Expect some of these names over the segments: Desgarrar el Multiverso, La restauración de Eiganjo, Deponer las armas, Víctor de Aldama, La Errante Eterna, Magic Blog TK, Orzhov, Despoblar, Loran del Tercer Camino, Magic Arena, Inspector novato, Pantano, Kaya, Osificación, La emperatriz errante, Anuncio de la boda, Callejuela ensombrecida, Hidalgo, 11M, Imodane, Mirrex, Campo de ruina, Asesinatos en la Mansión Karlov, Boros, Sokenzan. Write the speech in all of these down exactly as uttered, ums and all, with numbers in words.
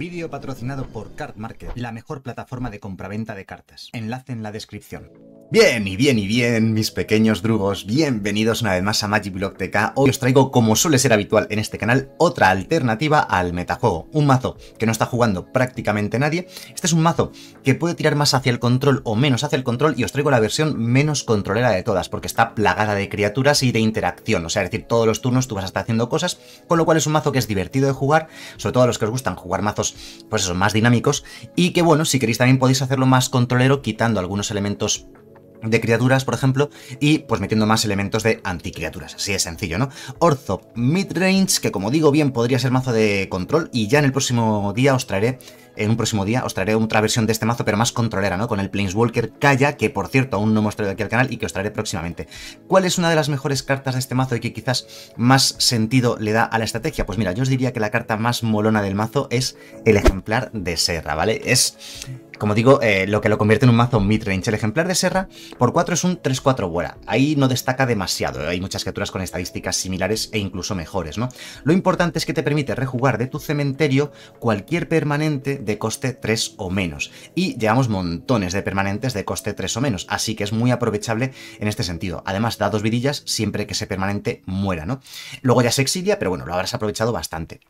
Vídeo patrocinado por Cardmarket, la mejor plataforma de compraventa de cartas. Enlace en la descripción. Bien, y bien, y bien, mis pequeños drugos, bienvenidos una vez más a Magic Blog T K. Hoy os traigo, como suele ser habitual en este canal, otra alternativa al metajuego. Un mazo que no está jugando prácticamente nadie. Este es un mazo que puede tirar más hacia el control o menos hacia el control, y os traigo la versión menos controlera de todas, porque está plagada de criaturas y de interacción. O sea, es decir, todos los turnos tú vas a estar haciendo cosas, con lo cual es un mazo que es divertido de jugar, sobre todo a los que os gustan jugar mazos, pues esos más dinámicos, y que, bueno, si queréis también podéis hacerlo más controlero, quitando algunos elementos de criaturas, por ejemplo, y pues metiendo más elementos de anticriaturas. Así es sencillo, ¿no? Orzhov Midrange, que como digo, bien podría ser mazo de control, y ya en el próximo día os traeré, en un próximo día os traeré otra versión de este mazo, pero más controlera, ¿no? Con el Planeswalker Kaya, que por cierto aún no hemos traído aquí al canal y que os traeré próximamente. ¿Cuál es una de las mejores cartas de este mazo y que quizás más sentido le da a la estrategia? Pues mira, yo os diría que la carta más molona del mazo es el Ejemplar de Serra, ¿vale? Es, como digo, eh, lo que lo convierte en un mazo midrange. El Ejemplar de Serra por cuatro es un tres cuatro buena. Ahí no destaca demasiado. Hay muchas criaturas con estadísticas similares e incluso mejores, ¿no? Lo importante es que te permite rejugar de tu cementerio cualquier permanente de coste tres o menos. Y llevamos montones de permanentes de coste tres o menos. Así que es muy aprovechable en este sentido. Además, da dos vidillas siempre que ese permanente muera, ¿no? Luego ya se exilia, pero bueno, lo habrás aprovechado bastante.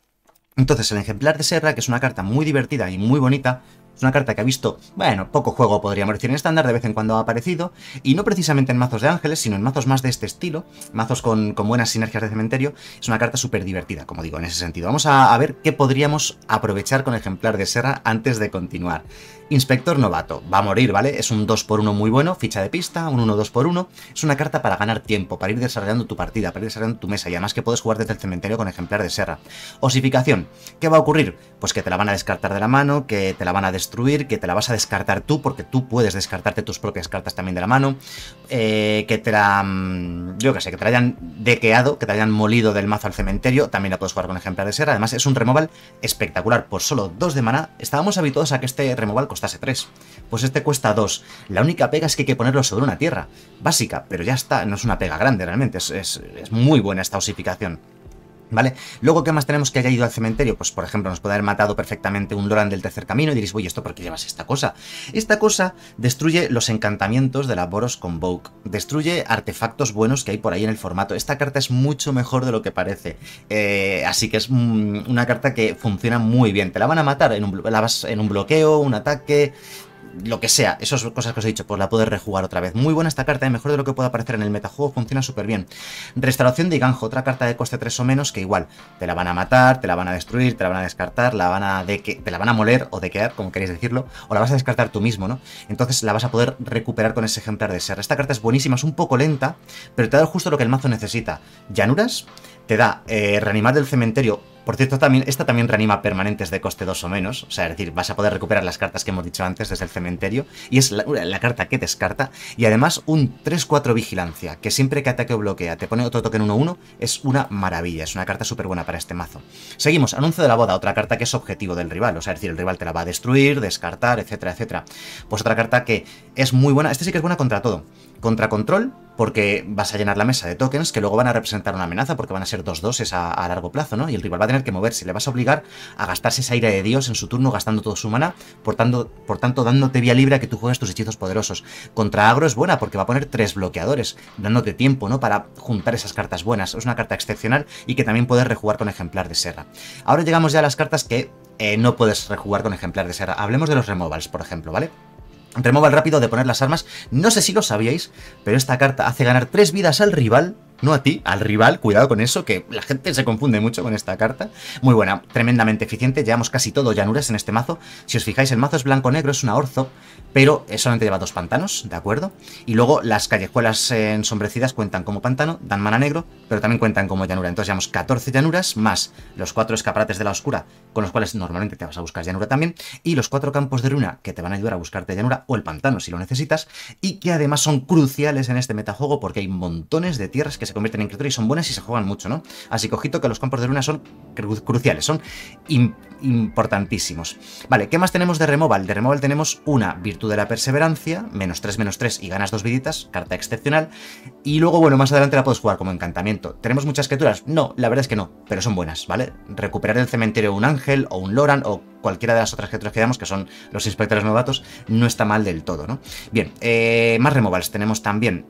Entonces, el Ejemplar de Serra, que es una carta muy divertida y muy bonita, es una carta que ha visto, bueno, poco juego, podríamos decir, en estándar, de vez en cuando ha aparecido, y no precisamente en mazos de ángeles, sino en mazos más de este estilo, mazos con, con buenas sinergias de cementerio. Es una carta súper divertida, como digo, en ese sentido. Vamos a, a ver qué podríamos aprovechar con Ejemplar de Serra antes de continuar. Inspector novato, va a morir, ¿vale? Es un dos por uno muy bueno, ficha de pista, un uno dos por uno. Es una carta para ganar tiempo, para ir desarrollando tu partida, para ir desarrollando tu mesa, y además que puedes jugar desde el cementerio con Ejemplar de Serra. Osificación, ¿qué va a ocurrir? Pues que te la van a descartar de la mano, que te la van a destruir, que te la vas a descartar tú, porque tú puedes descartarte tus propias cartas también de la mano, eh, que te la, yo qué sé, que te la hayan dequeado, que te la hayan molido del mazo al cementerio, también la puedes jugar con Ejemplar de Serra. Además, es un removal espectacular, por solo dos de maná. Estábamos habituados a que este removal costase tres, pues este cuesta dos. La única pega es que hay que ponerlo sobre una tierra básica, pero ya está, no es una pega grande realmente, es, es, es muy buena esta osificación, ¿vale? Luego, ¿qué más tenemos que haya ido al cementerio? Pues, por ejemplo, nos puede haber matado perfectamente un Loran del Tercer Camino, y diréis, oye, ¿esto por qué llevas esta cosa? Esta cosa destruye los encantamientos de la Boros Convoke, destruye artefactos buenos que hay por ahí en el formato. Esta carta es mucho mejor de lo que parece, eh, así que es una carta que funciona muy bien. Te la van a matar, en un, la vas en un bloqueo, un ataque, lo que sea, esas cosas que os he dicho, pues la puedes rejugar otra vez. Muy buena esta carta, ¿eh? Mejor de lo que pueda aparecer en el metajuego, funciona súper bien. Restauración de Eiganjo, otra carta de coste tres o menos, que igual, te la van a matar, te la van a destruir, te la van a descartar, la van a deque, te la van a moler o dequear, como queréis decirlo, o la vas a descartar tú mismo, ¿no? Entonces la vas a poder recuperar con ese Ejemplar de Serra. Esta carta es buenísima, es un poco lenta, pero te da justo lo que el mazo necesita. Llanuras, te da eh, reanimar del cementerio. Por cierto, también, esta también reanima permanentes de coste dos o menos, o sea, es decir, vas a poder recuperar las cartas que hemos dicho antes desde el cementerio, y es la, la carta que descarta, y además un tres cuatro vigilancia, que siempre que ataque o bloquea te pone otro token uno uno, es una maravilla, es una carta súper buena para este mazo. Seguimos, Anuncio de la Boda, otra carta que es objetivo del rival, o sea, es decir, el rival te la va a destruir, descartar, etcétera, etcétera. Pues otra carta que es muy buena, esta sí que es buena contra todo, contra control, porque vas a llenar la mesa de tokens que luego van a representar una amenaza, porque van a ser dos dos a, a largo plazo, ¿no? Y el rival va a tener que moverse, le vas a obligar a gastarse esa ira de Dios en su turno, gastando todo su mana, por tanto, por tanto dándote vía libre a que tú juegues tus hechizos poderosos. Contra agro es buena, porque va a poner tres bloqueadores, dándote tiempo, ¿no?, para juntar esas cartas buenas. Es una carta excepcional y que también puedes rejugar con Ejemplar de Serra. Ahora llegamos ya a las cartas que eh, no puedes rejugar con Ejemplar de Serra. Hablemos de los removals, por ejemplo, ¿vale? Removal rápido de Deponer las Armas. No sé si lo sabíais, pero esta carta hace ganar tres vidas al rival. No a ti, al rival, cuidado con eso, que la gente se confunde mucho con esta carta. Muy buena, tremendamente eficiente, llevamos casi todo llanuras en este mazo. Si os fijáis, el mazo es blanco-negro, es una Orzhov, pero solamente lleva dos pantanos, ¿de acuerdo? Y luego las callejuelas ensombrecidas cuentan como pantano, dan mana negro, pero también cuentan como llanura. Entonces llevamos catorce llanuras, más los cuatro escaparates de la oscura, con los cuales normalmente te vas a buscar llanura también, y los cuatro campos de ruina, que te van a ayudar a buscarte llanura, o el pantano si lo necesitas, y que además son cruciales en este metajuego, porque hay montones de tierras que se convierten en criaturas y son buenas y se juegan mucho, ¿no? Así que ojito que los campos de ruina son cru cruciales, son importantísimos. Vale, ¿qué más tenemos de removal? De removal tenemos una Virtud de la Perseverancia, menos tres, menos tres y ganas dos viditas, carta excepcional. Y luego, bueno, más adelante la puedes jugar como encantamiento. ¿Tenemos muchas criaturas? No, la verdad es que no, pero son buenas, ¿vale? Recuperar del cementerio un ángel o un Loran o cualquiera de las otras criaturas que damos, que son los inspectores novatos, no está mal del todo, ¿no? Bien, eh, más removals. Tenemos también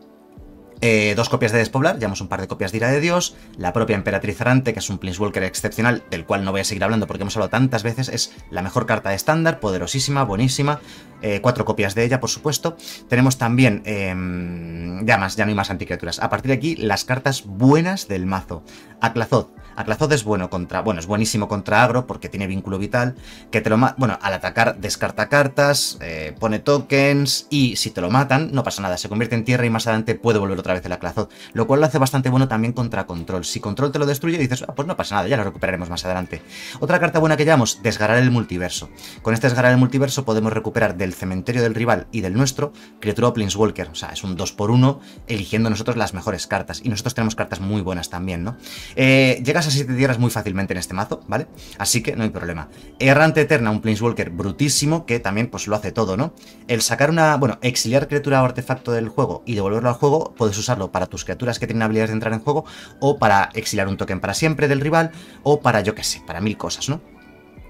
Eh, dos copias de Despoblar, llevamos un par de copias de Ira de Dios, la propia emperatriz errante, que es un Planeswalker excepcional, del cual no voy a seguir hablando porque hemos hablado tantas veces, es la mejor carta de estándar, poderosísima, buenísima, eh, cuatro copias de ella, por supuesto. Tenemos también, eh, ya más, ya no hay más anticriaturas. A partir de aquí, las cartas buenas del mazo. Aclazotz. Aclazotz es bueno contra, bueno, es buenísimo contra agro porque tiene vínculo vital, que te lo ma bueno, al atacar descarta cartas, eh, pone tokens y si te lo matan no pasa nada, se convierte en tierra y más adelante puede volver otra vez el Aclazotz, lo cual lo hace bastante bueno también contra control. Si control te lo destruye dices, ah, pues no pasa nada, ya lo recuperaremos más adelante. Otra carta buena que llamamos, Desgarrar el Multiverso. Con este Desgarrar el Multiverso podemos recuperar del cementerio del rival y del nuestro criatura o Planeswalker, o sea, es un dos por uno eligiendo nosotros las mejores cartas, y nosotros tenemos cartas muy buenas también, ¿no? Eh, llegas a siete tierras muy fácilmente en este mazo, ¿vale? Así que no hay problema. Errante Eterna, un Planeswalker brutísimo que también pues lo hace todo, ¿no? El sacar una, bueno, exiliar criatura o artefacto del juego y devolverlo al juego, puedes usarlo para tus criaturas que tienen habilidades de entrar en juego o para exiliar un token para siempre del rival o para, yo qué sé, para mil cosas, ¿no?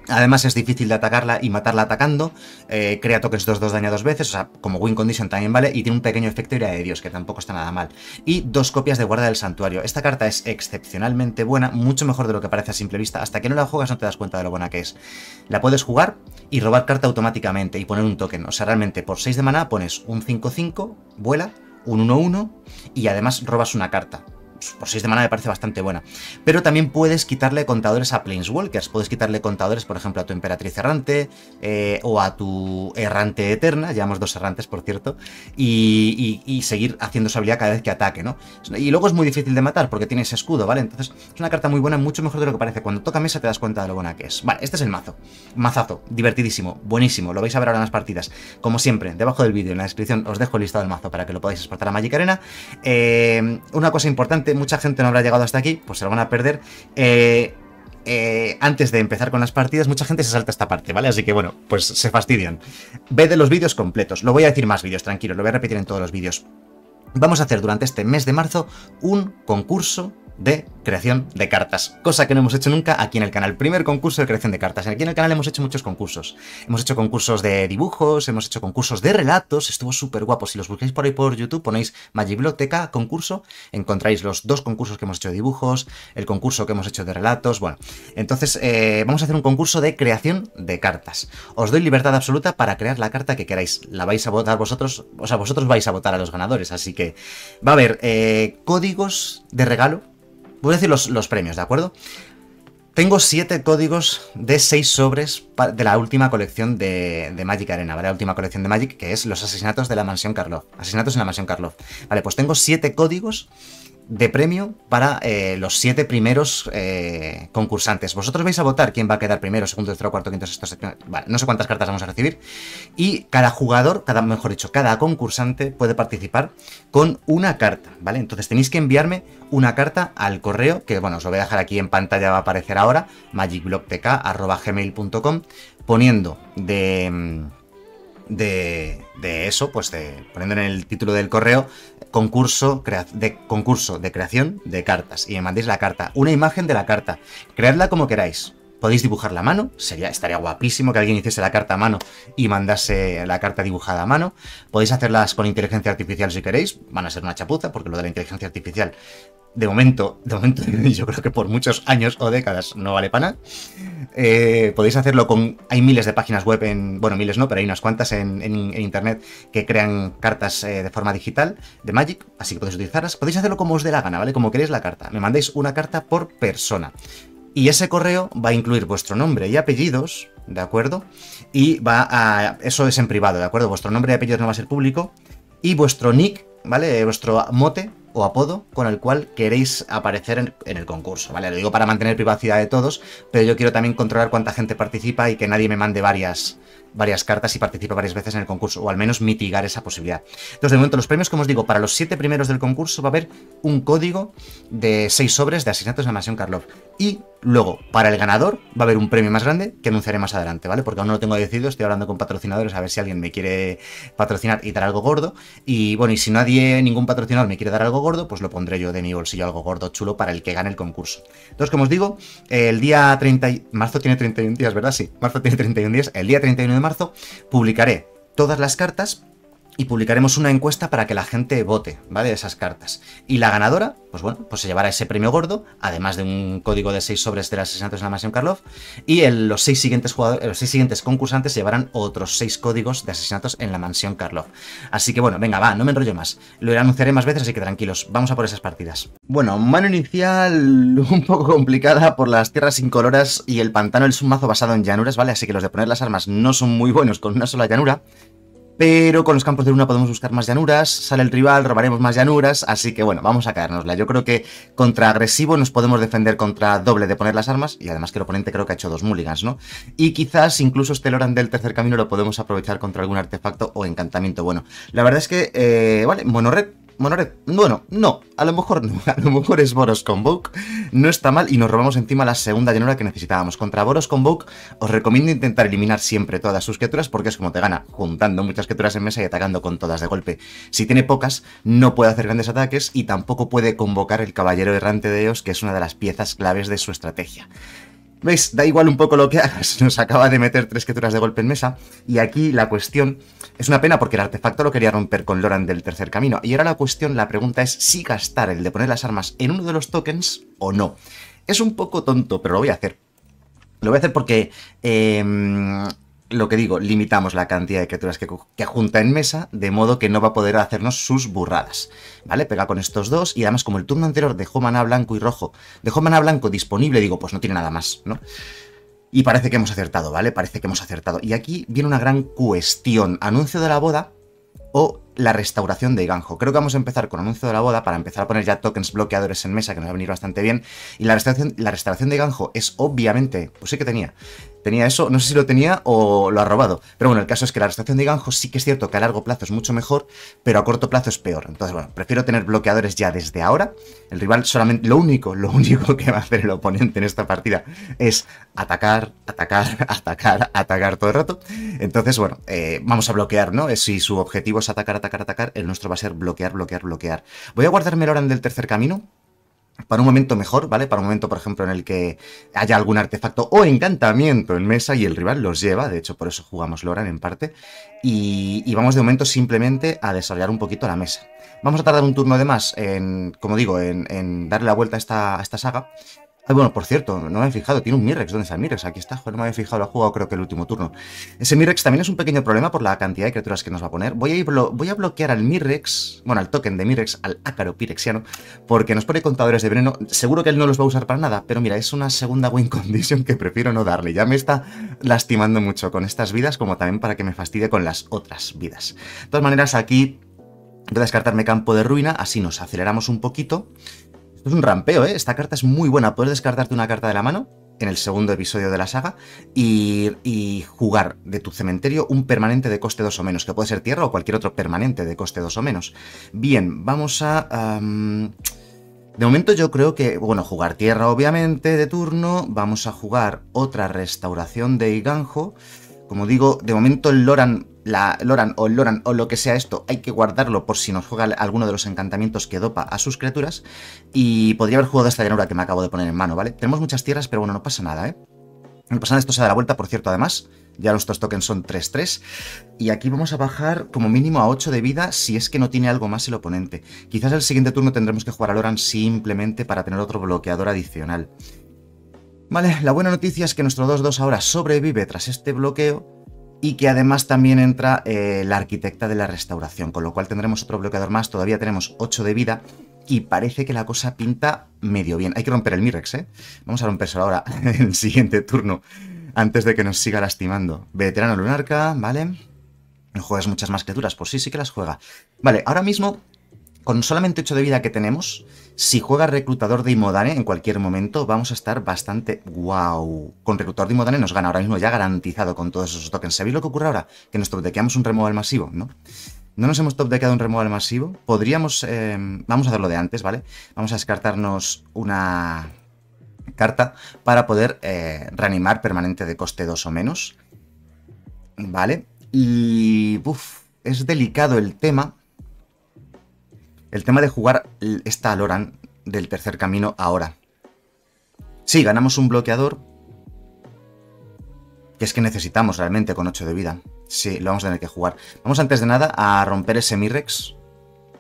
Además es difícil de atacarla y matarla atacando, eh, crea tokens dos dos daño dos veces, o sea, como win condition también vale, y tiene un pequeño efecto Ira de Dios, que tampoco está nada mal. Y dos copias de Guarda del Santuario. Esta carta es excepcionalmente buena, mucho mejor de lo que parece a simple vista, hasta que no la juegas no te das cuenta de lo buena que es. La puedes jugar y robar carta automáticamente y poner un token, o sea, realmente por seis de maná pones un cinco cinco, vuela, un uno uno y además robas una carta. Por seis de maná me parece bastante buena. Pero también puedes quitarle contadores a Planeswalkers. Puedes quitarle contadores, por ejemplo, a tu Emperatriz Errante eh, o a tu Errante Eterna. Llevamos dos errantes, por cierto. Y, y, y seguir haciendo su habilidad cada vez que ataque, ¿no? Y luego es muy difícil de matar porque tienes escudo, ¿vale? Entonces es una carta muy buena, mucho mejor de lo que parece. Cuando toca mesa te das cuenta de lo buena que es. Vale, este es el mazo. Mazazo, divertidísimo, buenísimo. Lo vais a ver ahora en las partidas. Como siempre, debajo del vídeo, en la descripción, os dejo el listado del mazo para que lo podáis exportar a Magic Arena. Eh, una cosa importante. Mucha gente no habrá llegado hasta aquí, pues se lo van a perder. Eh, eh, antes de empezar con las partidas, mucha gente se salta esta parte, ¿vale? Así que, bueno, pues se fastidian. Ve de los vídeos completos. Lo voy a decir más vídeos, tranquilo, lo voy a repetir en todos los vídeos. Vamos a hacer durante este mes de marzo un concurso de creación de cartas, cosa que no hemos hecho nunca aquí en el canal. Primer concurso de creación de cartas. Aquí en el canal hemos hecho muchos concursos. Hemos hecho concursos de dibujos, hemos hecho concursos de relatos, estuvo súper guapo. Si los buscáis por ahí por YouTube, ponéis Magic Blog T K concurso, encontráis los dos concursos que hemos hecho de dibujos, el concurso que hemos hecho de relatos, bueno. Entonces, eh, vamos a hacer un concurso de creación de cartas. Os doy libertad absoluta para crear la carta que queráis. La vais a votar vosotros, o sea, vosotros vais a votar a los ganadores, así que va a haber eh, códigos de regalo. Voy a decir los, los premios, ¿de acuerdo? Tengo siete códigos de seis sobres de la última colección de, de Magic Arena, ¿vale? La última colección de Magic, que es los asesinatos de la Mansión Karlov. Asesinatos en la Mansión Karlov. Vale, pues tengo siete códigos de premio para eh, los siete primeros eh, concursantes. Vosotros vais a votar quién va a quedar primero, segundo, tercero, cuarto, quinto, sexto, séptimo. Vale, no sé cuántas cartas vamos a recibir. Y cada jugador, cada, mejor dicho, cada concursante puede participar con una carta, ¿vale? Entonces tenéis que enviarme una carta al correo, que bueno, os lo voy a dejar aquí en pantalla, va a aparecer ahora, magic blog t k arroba gmail punto com, poniendo de... De, de eso, pues de, poniendo en el título del correo concurso, crea, de, concurso de creación de cartas, y me mandéis la carta, una imagen de la carta, creadla como queráis. Podéis dibujar la mano, sería, estaría guapísimo que alguien hiciese la carta a mano y mandase la carta dibujada a mano. Podéis hacerlas con inteligencia artificial si queréis, van a ser una chapuza porque lo de la inteligencia artificial de momento, de momento yo creo que por muchos años o décadas no vale para nada. Eh, podéis hacerlo con... Hay miles de páginas web en... Bueno, miles no, pero hay unas cuantas en, en, en internet que crean cartas eh, de forma digital de Magic, así que podéis utilizarlas. Podéis hacerlo como os dé la gana, ¿vale? Como queréis la carta. Me mandáis una carta por persona. Y ese correo va a incluir vuestro nombre y apellidos, ¿de acuerdo? Y va a... Eso es en privado, ¿de acuerdo? Vuestro nombre y apellidos no va a ser público. Y vuestro nick, ¿vale? Vuestro mote o apodo con el cual queréis aparecer en, en el concurso, ¿vale? Lo digo para mantener privacidad de todos, pero yo quiero también controlar cuánta gente participa y que nadie me mande varias, varias cartas y participa varias veces en el concurso, o al menos mitigar esa posibilidad. Entonces, de momento, los premios, como os digo, para los siete primeros del concurso va a haber un código de seis sobres de Asesinatos en la Mansión Karlov. Y luego, para el ganador, va a haber un premio más grande que anunciaré más adelante, ¿vale? Porque aún no lo tengo decidido, estoy hablando con patrocinadores a ver si alguien me quiere patrocinar y dar algo gordo. Y bueno, y si nadie, ningún patrocinador me quiere dar algo gordo, pues lo pondré yo de mi bolsillo, algo gordo chulo para el que gane el concurso. Entonces, como os digo, el día treinta... Y... Marzo tiene treinta y un días, ¿verdad? Sí, marzo tiene treinta y un días. El día treinta y uno de marzo publicaré todas las cartas y publicaremos una encuesta para que la gente vote, ¿vale? De esas cartas. Y la ganadora, pues bueno, pues se llevará ese premio gordo, además de un código de seis sobres de los Asesinatos en la Mansión Karlov. Y el, los, seis siguientes jugadores, los seis siguientes concursantes se llevarán otros seis códigos de Asesinatos en la Mansión Karlov. Así que bueno, venga, va, no me enrollo más. Lo anunciaré más veces, así que tranquilos, vamos a por esas partidas. Bueno, mano inicial un poco complicada por las tierras incoloras y el pantano. Es un mazo basado en llanuras, ¿vale? Así que los de poner las armas no son muy buenos con una sola llanura. Pero con los campos de ruina podemos buscar más llanuras, sale el rival, robaremos más llanuras, así que bueno, vamos a caérnosla. Yo creo que contra agresivo nos podemos defender contra doble de poner las armas, y además que el oponente creo que ha hecho dos mulligans, ¿no? Y quizás incluso este Loran del Tercer Camino lo podemos aprovechar contra algún artefacto o encantamiento. Bueno, la verdad es que, eh, vale, monored, monored, bueno, no, a lo mejor no, a lo mejor es Boros Convoke, no está mal, y nos robamos encima la segunda llanura que necesitábamos. Contra Boros Convoke os recomiendo intentar eliminar siempre todas sus criaturas, porque es como te gana, juntando muchas criaturas en mesa y atacando con todas de golpe. Si tiene pocas, no puede hacer grandes ataques y tampoco puede convocar el Caballero Errante de Eos, que es una de las piezas claves de su estrategia. ¿Veis? Da igual un poco lo que hagas, nos acaba de meter tres criaturas de golpe en mesa, y aquí la cuestión, es una pena porque el artefacto lo quería romper con Loran del Tercer Camino, y ahora la cuestión, la pregunta es si gastar el de poner las armas en uno de los tokens o no. Es un poco tonto, pero lo voy a hacer. Lo voy a hacer porque... Eh, Lo que digo, limitamos la cantidad de criaturas que, que junta en mesa, de modo que no va a poder hacernos sus burradas, ¿vale? Pega con estos dos, y además como el turno anterior dejó maná blanco y rojo, dejó maná blanco disponible, digo, pues no tiene nada más, ¿no? Y parece que hemos acertado, ¿vale? Parece que hemos acertado. Y aquí viene una gran cuestión, anuncio de la boda o la restauración de Eiganjo. Creo que vamos a empezar con anuncio de la boda para empezar a poner ya tokens bloqueadores en mesa, que nos va a venir bastante bien. Y la restauración, la restauración de Eiganjo es obviamente, pues sí que tenía... Tenía eso, no sé si lo tenía o lo ha robado. Pero bueno, el caso es que la restauración de Eiganjo sí que es cierto que a largo plazo es mucho mejor, pero a corto plazo es peor. Entonces, bueno, prefiero tener bloqueadores ya desde ahora. El rival solamente, lo único, lo único que va a hacer el oponente en esta partida es atacar, atacar, atacar, atacar todo el rato. Entonces, bueno, eh, vamos a bloquear, ¿no? Si su objetivo es atacar, atacar, atacar, el nuestro va a ser bloquear, bloquear, bloquear. Voy a guardarme el Loran del Tercer Camino para un momento mejor, ¿vale? Para un momento, por ejemplo, en el que haya algún artefacto o encantamiento en mesa y el rival los lleva. De hecho, por eso jugamos Loran en parte. Y, y vamos de momento simplemente a desarrollar un poquito la mesa. Vamos a tardar un turno de más en, como digo, en, en darle la vuelta a esta, a esta saga. Ay, bueno, por cierto, no me he fijado, tiene un Mirrex. ¿Dónde está el Mirrex? Aquí está, joder, no me había fijado, lo ha jugado creo que el último turno. Ese Mirrex también es un pequeño problema por la cantidad de criaturas que nos va a poner. Voy a, ir blo voy a bloquear al Mirrex, bueno, al token de Mirrex, al ácaro pirexiano, porque nos pone contadores de veneno. Seguro que él no los va a usar para nada, pero mira, es una segunda win condition que prefiero no darle. Ya me está lastimando mucho con estas vidas, como también para que me fastidie con las otras vidas. De todas maneras, aquí voy a descartarme campo de ruina, así nos aceleramos un poquito. Esto es un rampeo, ¿eh? Esta carta es muy buena. Puedes descartarte una carta de la mano en el segundo episodio de la saga y, y jugar de tu cementerio un permanente de coste dos o menos, que puede ser tierra o cualquier otro permanente de coste dos o menos. Bien, vamos a... Um... De momento yo creo que, bueno, jugar tierra obviamente de turno. Vamos a jugar otra restauración de Eiganjo. Como digo, de momento el Loran... La Loran o Loran o lo que sea esto, hay que guardarlo por si nos juega alguno de los encantamientos que dopa a sus criaturas. Y podría haber jugado esta llanura que me acabo de poner en mano, ¿vale? Tenemos muchas tierras, pero bueno, no pasa nada, ¿eh? No pasa nada, esto se da la vuelta, por cierto, además. Ya nuestros tokens son tres tres. Y aquí vamos a bajar como mínimo a ocho de vida si es que no tiene algo más el oponente. Quizás el siguiente turno tendremos que jugar a Loran simplemente para tener otro bloqueador adicional. Vale, la buena noticia es que nuestro dos dos ahora sobrevive tras este bloqueo. Y que además también entra eh, la arquitecta de la restauración, con lo cual tendremos otro bloqueador más. Todavía tenemos ocho de vida y parece que la cosa pinta medio bien. Hay que romper el Mirrex, ¿eh? Vamos a rompérselo ahora en el siguiente turno, antes de que nos siga lastimando. Veterano Lunarca, ¿vale? No juegas muchas más criaturas, por sí, sí que las juega. Vale, ahora mismo Con solamente ocho de vida que tenemos, si juega Reclutador de Imodane en cualquier momento, vamos a estar bastante guau. Con Reclutador de Imodane nos gana ahora mismo ya garantizado con todos esos tokens. ¿Sabéis lo que ocurre ahora? Que nos topdequeamos un removal masivo, ¿no? No nos hemos topdequeado un removal masivo. Podríamos... Eh, vamos a hacerlo de antes, ¿vale? Vamos a descartarnos una carta para poder eh, reanimar permanente de coste dos o menos. ¿Vale? Y... Uf, es delicado el tema... El tema de jugar esta Loran del Tercer Camino ahora. Sí, ganamos un bloqueador. Que es que necesitamos realmente con ocho de vida. Sí, lo vamos a tener que jugar. Vamos antes de nada a romper ese Mirex.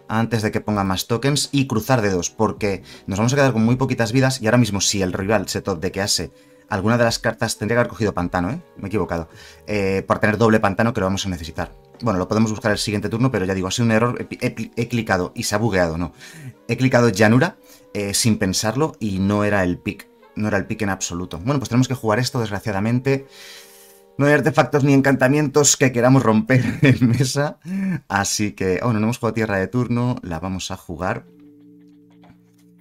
Antes de que ponga más tokens. Y cruzar dedos. Porque nos vamos a quedar con muy poquitas vidas. Y ahora mismo si el rival se topdequease alguna de las cartas... Tendría que haber cogido Pantano, ¿eh? Me he equivocado. Eh, por tener doble Pantano que lo vamos a necesitar. Bueno, lo podemos buscar el siguiente turno, pero ya digo, ha sido un error, he, he, he clicado y se ha bugueado, no. He clicado Llanura eh, sin pensarlo y no era el pick, no era el pick en absoluto. Bueno, pues tenemos que jugar esto, desgraciadamente. No hay artefactos ni encantamientos que queramos romper en mesa, así que... Bueno, no hemos jugado tierra de turno, la vamos a jugar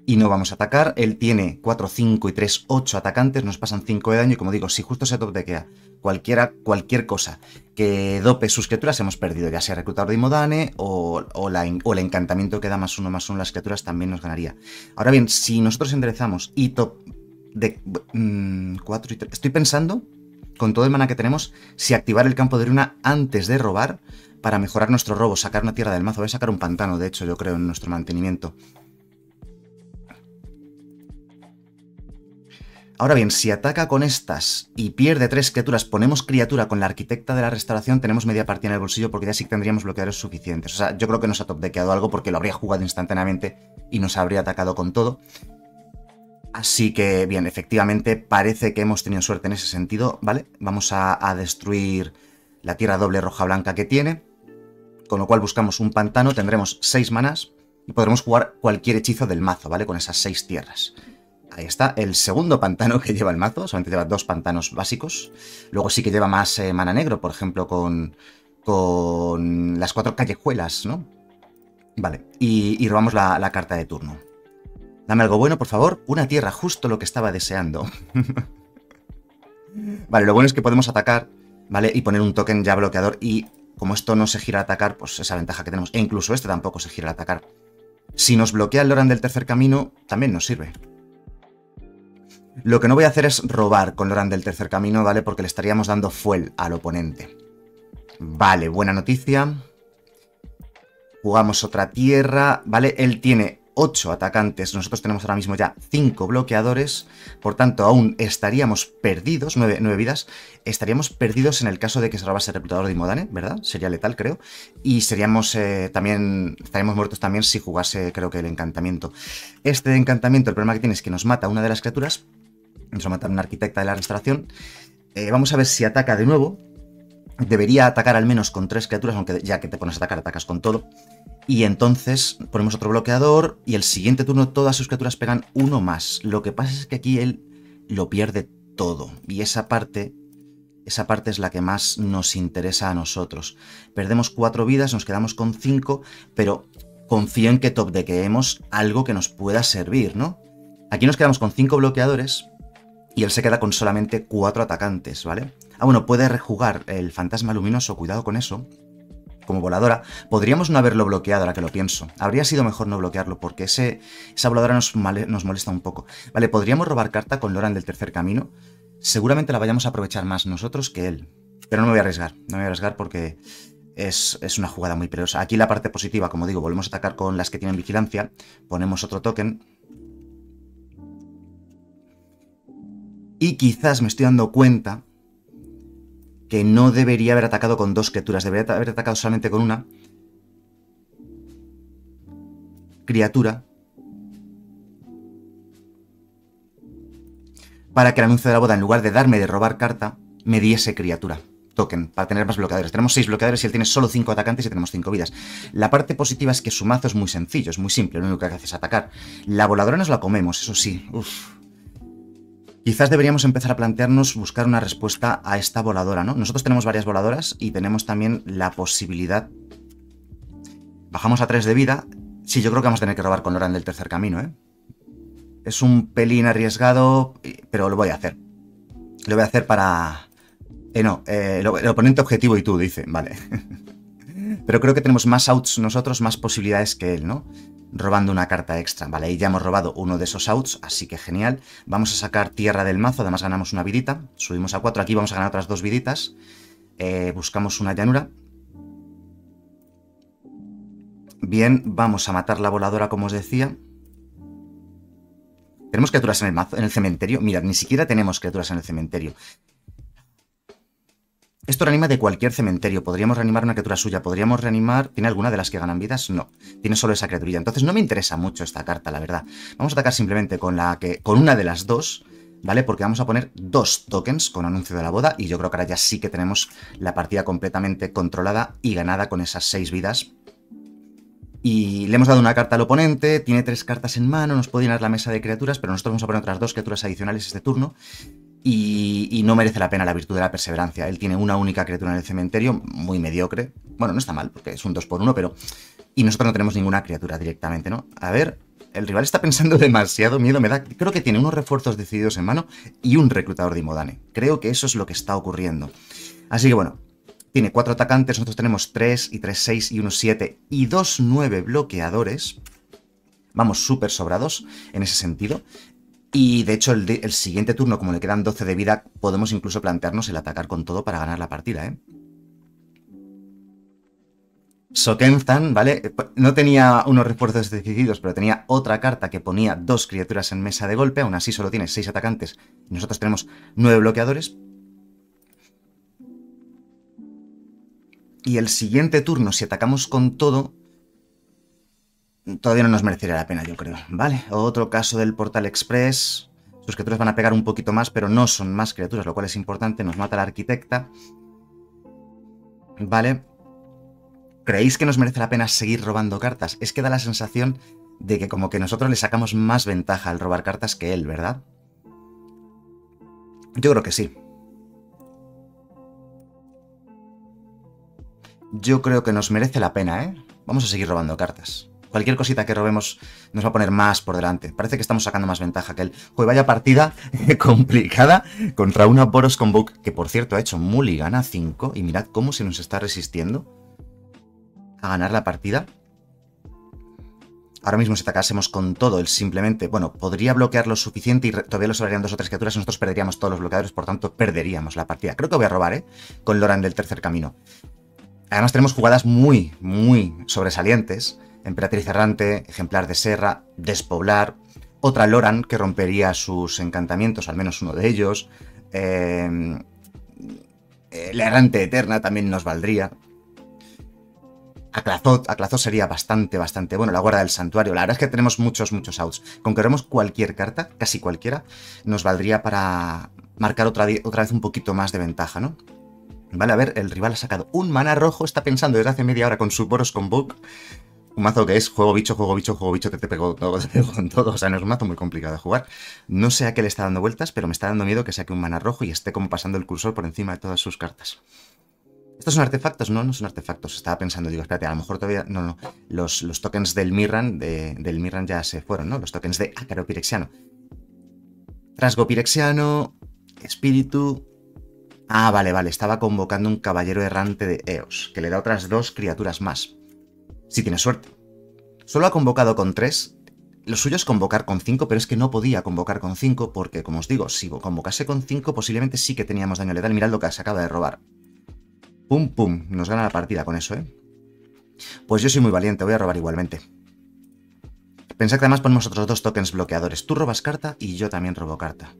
y no vamos a atacar. Él tiene cuatro, cinco y tres, ocho atacantes, nos pasan cinco de daño y como digo, si justo se topdequea cualquiera, cualquier cosa que dope sus criaturas, hemos perdido, ya sea Reclutador de Imodane o, o, la, o el encantamiento que da más uno más uno las criaturas también nos ganaría. Ahora bien, si nosotros enderezamos y top de mmm, cuatro y tres, estoy pensando, con todo el mana que tenemos, si activar el campo de ruina antes de robar para mejorar nuestro robo, sacar una tierra del mazo, voy a sacar un pantano, de hecho, yo creo, en nuestro mantenimiento. Ahora bien, si ataca con estas y pierde tres criaturas, ponemos criatura con la arquitecta de la restauración, tenemos media partida en el bolsillo porque ya sí tendríamos bloqueadores suficientes. O sea, yo creo que nos ha topdequeado algo porque lo habría jugado instantáneamente y nos habría atacado con todo. Así que, bien, efectivamente parece que hemos tenido suerte en ese sentido, ¿vale? Vamos a, a destruir la tierra doble roja blanca que tiene, con lo cual buscamos un pantano, tendremos seis manás y podremos jugar cualquier hechizo del mazo, ¿vale? Con esas seis tierras. Ahí está, el segundo pantano que lleva el mazo, solamente lleva dos pantanos básicos. Luego sí que lleva más eh, mana negro, por ejemplo, con, con las cuatro callejuelas, ¿no? Vale, y, y robamos la, la carta de turno. Dame algo bueno, por favor. Una tierra, justo lo que estaba deseando. Vale, lo bueno es que podemos atacar, ¿vale? Y poner un token ya bloqueador y como esto no se gira a atacar, pues esa ventaja que tenemos. E incluso este tampoco se gira a atacar. Si nos bloquea el Loran del Tercer Camino, también nos sirve. Lo que no voy a hacer es robar con Loran del Tercer Camino, ¿vale? Porque le estaríamos dando fuel al oponente. Vale, buena noticia. Jugamos otra tierra, ¿vale? Él tiene ocho atacantes, nosotros tenemos ahora mismo ya cinco bloqueadores. Por tanto, aún estaríamos perdidos, nueve vidas. Estaríamos perdidos en el caso de que se robase el Reclutador de Imodane, ¿verdad? Sería letal, creo. Y seríamos eh, también, estaríamos muertos también si jugase, creo que el encantamiento. Este encantamiento, el problema que tiene es que nos mata una de las criaturas. Nos va a matar una arquitecta de la restauración. Eh, vamos a ver si ataca de nuevo. Debería atacar al menos con tres criaturas, aunque ya que te pones a atacar, atacas con todo. Y entonces ponemos otro bloqueador y el siguiente turno todas sus criaturas pegan uno más. Lo que pasa es que aquí él lo pierde todo. Y esa parte, esa parte es la que más nos interesa a nosotros. Perdemos cuatro vidas, nos quedamos con cinco, pero confío en que topdequeemos algo que nos pueda servir, ¿no? Aquí nos quedamos con cinco bloqueadores... Y él se queda con solamente cuatro atacantes, ¿vale? Ah, bueno, puede rejugar el fantasma luminoso, cuidado con eso. Como voladora, podríamos no haberlo bloqueado ahora que lo pienso. Habría sido mejor no bloquearlo porque ese, esa voladora nos, male, nos molesta un poco. Vale, podríamos robar carta con Loran del Tercer Camino. Seguramente la vayamos a aprovechar más nosotros que él. Pero no me voy a arriesgar, no me voy a arriesgar porque es, es una jugada muy peligrosa. Aquí la parte positiva, como digo, volvemos a atacar con las que tienen vigilancia. Ponemos otro token... Y quizás me estoy dando cuenta que no debería haber atacado con dos criaturas. Debería haber atacado solamente con una criatura. Para que el anuncio de la boda, en lugar de darme de robar carta, me diese criatura. Token, para tener más bloqueadores. Tenemos seis bloqueadores y él tiene solo cinco atacantes y tenemos cinco vidas. La parte positiva es que su mazo es muy sencillo, es muy simple. Lo único que hace es atacar. La voladora nos la comemos, eso sí. Uff. Quizás deberíamos empezar a plantearnos buscar una respuesta a esta voladora, ¿no? Nosotros tenemos varias voladoras y tenemos también la posibilidad... Bajamos a tres de vida, Sí, yo creo que vamos a tener que robar con Loran del Tercer Camino, ¿eh? Es un pelín arriesgado, pero lo voy a hacer. Lo voy a hacer para... Eh, no, eh, el oponente objetivo y tú, dice, vale. Pero creo que tenemos más outs nosotros, más posibilidades que él, ¿no? Robando una carta extra, vale, ahí ya hemos robado uno de esos outs, así que genial. Vamos a sacar tierra del mazo, además ganamos una vidita, subimos a cuatro, aquí vamos a ganar otras dos viditas. Eh, buscamos una llanura. Bien, vamos a matar la voladora, como os decía. ¿Tenemos criaturas en el mazo, en el cementerio? Mirad, ni siquiera tenemos criaturas en el cementerio. Esto reanima de cualquier cementerio. Podríamos reanimar una criatura suya. Podríamos reanimar... ¿Tiene alguna de las que ganan vidas? No. Tiene solo esa criaturilla. Entonces no me interesa mucho esta carta, la verdad. Vamos a atacar simplemente con la que... con una de las dos, ¿vale? Porque vamos a poner dos tokens con anuncio de la boda. Y yo creo que ahora ya sí que tenemos la partida completamente controlada y ganada con esas seis vidas. Y le hemos dado una carta al oponente. Tiene tres cartas en mano. Nos puede llenar la mesa de criaturas. Pero nosotros vamos a poner otras dos criaturas adicionales este turno. Y, y no merece la pena la virtud de la perseverancia. Él tiene una única criatura en el cementerio, muy mediocre. Bueno, no está mal, porque es un dos por uno, pero... Y nosotros no tenemos ninguna criatura directamente, ¿no? A ver, el rival está pensando demasiado, miedo me da. Creo que tiene unos refuerzos decididos en mano y un reclutador de Imodane. Creo que eso es lo que está ocurriendo. Así que bueno, tiene cuatro atacantes, nosotros tenemos tres, y tres, seis, y uno, siete, y dos, nueve bloqueadores. Vamos súper sobrados en ese sentido. Y de hecho el, de, el siguiente turno, como le quedan doce de vida, podemos incluso plantearnos el atacar con todo para ganar la partida, ¿eh? Sokenzan, ¿vale? No tenía unos refuerzos decididos, pero tenía otra carta que ponía dos criaturas en mesa de golpe. Aún así solo tiene seis atacantes y nosotros tenemos nueve bloqueadores. Y el siguiente turno, si atacamos con todo... Todavía no nos merecería la pena, yo creo. Vale, otro caso del Portal Express. Sus criaturas van a pegar un poquito más, pero no son más criaturas, lo cual es importante. Nos mata la arquitecta. Vale. ¿Creéis que nos merece la pena seguir robando cartas? Es que da la sensación de que como que nosotros le sacamos más ventaja al robar cartas que él, ¿verdad? Yo creo que sí. Yo creo que nos merece la pena, ¿eh? Vamos a seguir robando cartas. Cualquier cosita que robemos nos va a poner más por delante. Parece que estamos sacando más ventaja que él. Joder, vaya partida complicada contra una Boros Convoke, que por cierto ha hecho mulligan a cinco. Y mirad cómo se nos está resistiendo a ganar la partida. Ahora mismo si atacásemos con todo, él simplemente, bueno, podría bloquear lo suficiente y todavía lo sobrarían dos o tres criaturas. Nosotros perderíamos todos los bloqueadores, por tanto perderíamos la partida. Creo que voy a robar, ¿eh? Con Loran del Tercer Camino. Además tenemos jugadas muy, muy sobresalientes. Emperatriz errante, ejemplar de Serra, despoblar, otra Loran que rompería sus encantamientos, o al menos uno de ellos, eh, la errante eterna también nos valdría, Aclazotz, Aclazotz sería bastante, bastante bueno, la guarda del santuario. La verdad es que tenemos muchos, muchos outs. Con que robemos cualquier carta, casi cualquiera, nos valdría para marcar otra, otra vez un poquito más de ventaja, ¿no? Vale, a ver, el rival ha sacado un maná rojo, está pensando desde hace media hora con su Boros Convoke. Un mazo que es juego bicho, juego bicho, juego bicho, te, te pego todo, te pego con todo. O sea, no es un mazo muy complicado de jugar. No sé a qué le está dando vueltas, pero me está dando miedo que saque un maná rojo y esté como pasando el cursor por encima de todas sus cartas. ¿Estos son artefactos? No, no son artefactos. Estaba pensando, digo, espérate, a lo mejor todavía... No, no, los, los tokens del Mirran, de, del Mirran ya se fueron, ¿no? Los tokens de Ácaro Pirexiano. Trasgo Pirexiano, Espíritu... Ah, vale, vale, estaba convocando un caballero errante de Eos, que le da otras dos criaturas más. Si tiene suerte. Solo ha convocado con tres. Lo suyo es convocar con cinco, pero es que no podía convocar con cinco porque, como os digo, si convocase con cinco posiblemente sí que teníamos daño letal. Mirad lo que se acaba de robar. Pum, pum. Nos gana la partida con eso, ¿eh? Pues yo soy muy valiente. Voy a robar igualmente. Pensad que además ponemos otros dos tokens bloqueadores. Tú robas carta y yo también robo carta.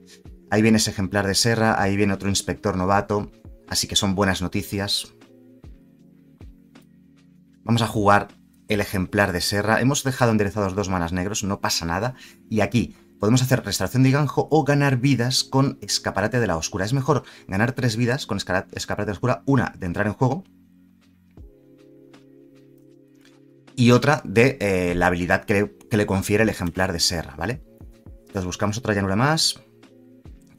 Ahí viene ese ejemplar de Serra. Ahí viene otro inspector novato. Así que son buenas noticias. Vamos a jugar... el ejemplar de Serra. Hemos dejado enderezados dos manas negros, no pasa nada. Y aquí podemos hacer restauración de Eiganjo o ganar vidas con escaparate de la oscura. Es mejor ganar tres vidas con escaparate de la oscura, una de entrar en juego y otra de eh, la habilidad que le, que le confiere el ejemplar de Serra, ¿vale? Entonces buscamos otra llanura más,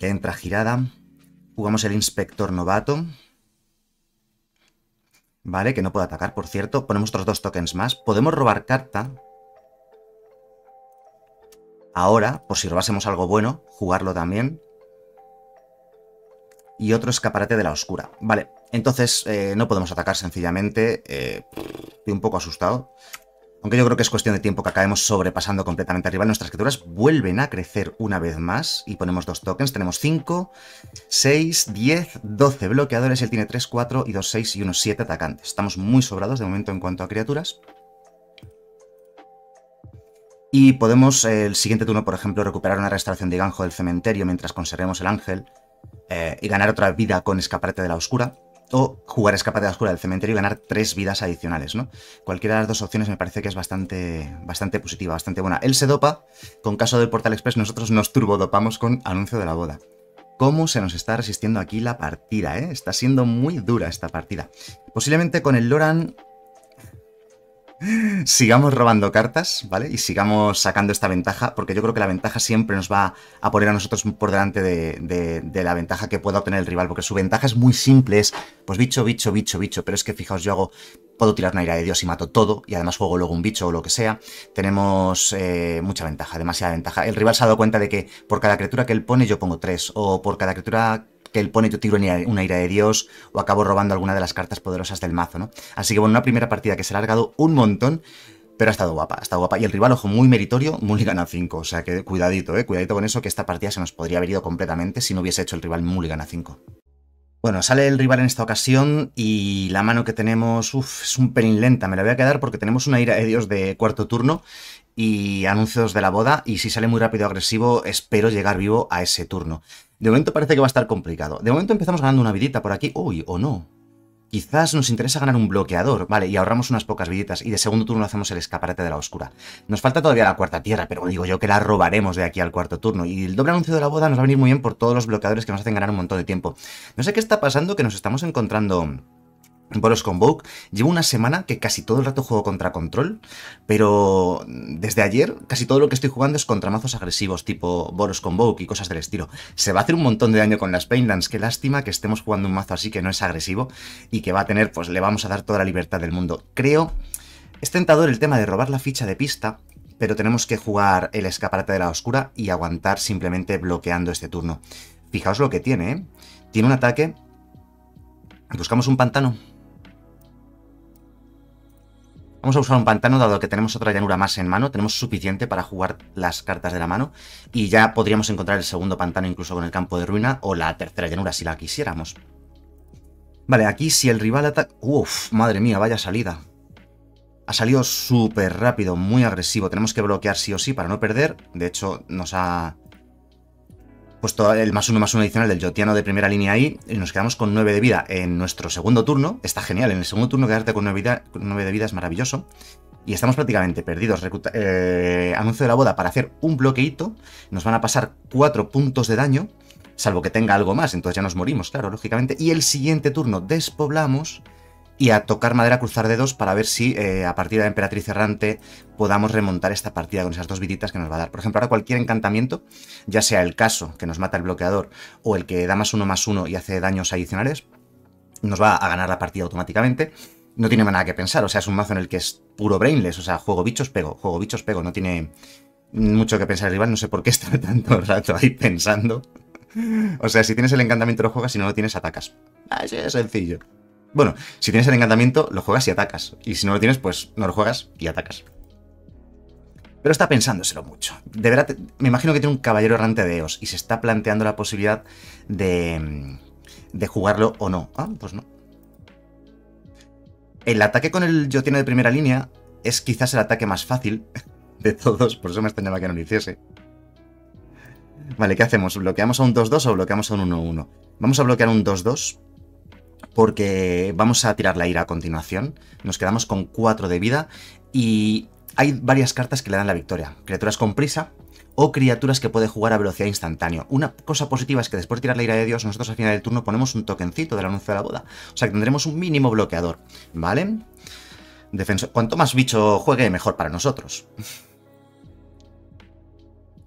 que entra girada, jugamos el inspector novato... Vale, que no puede atacar, por cierto. Ponemos otros dos tokens más. Podemos robar carta. Ahora, por si robásemos algo bueno, jugarlo también. Y otro escaparate de la oscura. Vale, entonces eh, no podemos atacar sencillamente. Eh, estoy un poco asustado. Aunque yo creo que es cuestión de tiempo que acabemos sobrepasando completamente al rival. Nuestras criaturas vuelven a crecer una vez más. Y ponemos dos tokens. Tenemos cinco, seis, diez, doce bloqueadores. Él tiene tres, cuatro y dos, seis y unos siete atacantes. Estamos muy sobrados de momento en cuanto a criaturas. Y podemos eh, el siguiente turno, por ejemplo, recuperar una restauración de Eiganjo del cementerio mientras conservemos el ángel. Eh, y ganar otra vida con escaparate de la oscura. O jugar escaparate de la oscura del cementerio y ganar tres vidas adicionales, ¿no? Cualquiera de las dos opciones me parece que es bastante, bastante positiva, bastante buena. Él se dopa con caso del Portal Express, nosotros nos turbodopamos con anuncio de la boda. ¿Cómo se nos está resistiendo aquí la partida, eh? Está siendo muy dura esta partida. Posiblemente con el Loran sigamos robando cartas, ¿vale? Y sigamos sacando esta ventaja, porque yo creo que la ventaja siempre nos va a poner a nosotros por delante de, de, de la ventaja que pueda obtener el rival, porque su ventaja es muy simple, es pues bicho, bicho, bicho, bicho, pero es que fijaos, yo hago, puedo tirar una ira de Dios y mato todo, y además juego luego un bicho o lo que sea. Tenemos eh, mucha ventaja, demasiada ventaja. El rival se ha dado cuenta de que por cada criatura que él pone yo pongo tres, o por cada criatura que él pone, yo tiro una ira de Dios o acabo robando alguna de las cartas poderosas del mazo, ¿no? Así que bueno, una primera partida que se ha alargado un montón, pero ha estado guapa, ha estado guapa. Y el rival, ojo, muy meritorio, mulligan a cinco, o sea que cuidadito, eh, cuidadito con eso, que esta partida se nos podría haber ido completamente si no hubiese hecho el rival mulligan a cinco. Bueno, sale el rival en esta ocasión y la mano que tenemos, uff, es un pelín lenta, me la voy a quedar porque tenemos una ira de Dios de cuarto turno y anuncios de la boda, y si sale muy rápido agresivo espero llegar vivo a ese turno. De momento parece que va a estar complicado. De momento empezamos ganando una vidita por aquí. Uy, o no. Quizás nos interesa ganar un bloqueador. Vale, y ahorramos unas pocas viditas. Y de segundo turno hacemos el escaparate de la oscura. Nos falta todavía la cuarta tierra, pero digo yo que la robaremos de aquí al cuarto turno. Y el doble anuncio de la boda nos va a venir muy bien por todos los bloqueadores que nos hacen ganar un montón de tiempo. No sé qué está pasando, que nos estamos encontrando Boros Convoke. Llevo una semana que casi todo el rato juego contra control, pero desde ayer casi todo lo que estoy jugando es contra mazos agresivos tipo Boros Convoke y cosas del estilo. Se va a hacer un montón de daño con las Painlands. Qué lástima que estemos jugando un mazo así que no es agresivo y que va a tener, pues le vamos a dar toda la libertad del mundo. Creo, es tentador el tema de robar la ficha de pista, pero tenemos que jugar el escaparate de la oscura y aguantar simplemente bloqueando este turno. Fijaos lo que tiene, ¿eh? Tiene un ataque. Buscamos un pantano. Vamos a usar un pantano, dado que tenemos otra llanura más en mano. Tenemos suficiente para jugar las cartas de la mano. Y ya podríamos encontrar el segundo pantano incluso con el campo de ruina. O la tercera llanura, si la quisiéramos. Vale, aquí si el rival ataca... Uf, madre mía, vaya salida. Ha salido súper rápido, muy agresivo. Tenemos que bloquear sí o sí para no perder. De hecho, nos ha puesto el más uno más uno adicional del Yotiano de primera línea ahí, y nos quedamos con nueve de vida en nuestro segundo turno. Está genial, en el segundo turno quedarte con nueve de vida es maravilloso. Y estamos prácticamente perdidos. Recuta, eh, anuncio de la boda para hacer un bloqueito. Nos van a pasar cuatro puntos de daño, salvo que tenga algo más, entonces ya nos morimos, claro, lógicamente. Y el siguiente turno despoblamos y a tocar madera, cruzar dedos para ver si eh, a partir de la emperatriz errante podamos remontar esta partida con esas dos viditas que nos va a dar. Por ejemplo, ahora cualquier encantamiento, ya sea el caso que nos mata el bloqueador o el que da más uno más uno y hace daños adicionales, nos va a ganar la partida automáticamente. No tiene nada que pensar, o sea, es un mazo en el que es puro brainless, o sea, juego bichos, pego, juego bichos, pego, no tiene mucho que pensar el rival, no sé por qué está tanto rato ahí pensando. O sea, si tienes el encantamiento lo juegas, si no lo tienes atacas. Así es sencillo. Bueno, si tienes el encantamiento, lo juegas y atacas. Y si no lo tienes, pues no lo juegas y atacas. Pero está pensándoselo mucho. De verdad, me imagino que tiene un caballero errante de Eos y se está planteando la posibilidad de, de jugarlo o no. Ah, pues no. El ataque con el Yotiano de primera línea es quizás el ataque más fácil de todos, por eso me extrañaba que no lo hiciese. Vale, ¿qué hacemos? ¿Bloqueamos a un dos dos o bloqueamos a un uno uno? Vamos a bloquear un dos dos. Porque vamos a tirar la ira a continuación. Nos quedamos con cuatro de vida y hay varias cartas que le dan la victoria. Criaturas con prisa o criaturas que puede jugar a velocidad instantánea. Una cosa positiva es que después de tirar la ira de Dios, nosotros al final del turno ponemos un tokencito del anuncio de la boda. O sea que tendremos un mínimo bloqueador, ¿vale? Defensor. Cuanto más bicho juegue, mejor para nosotros.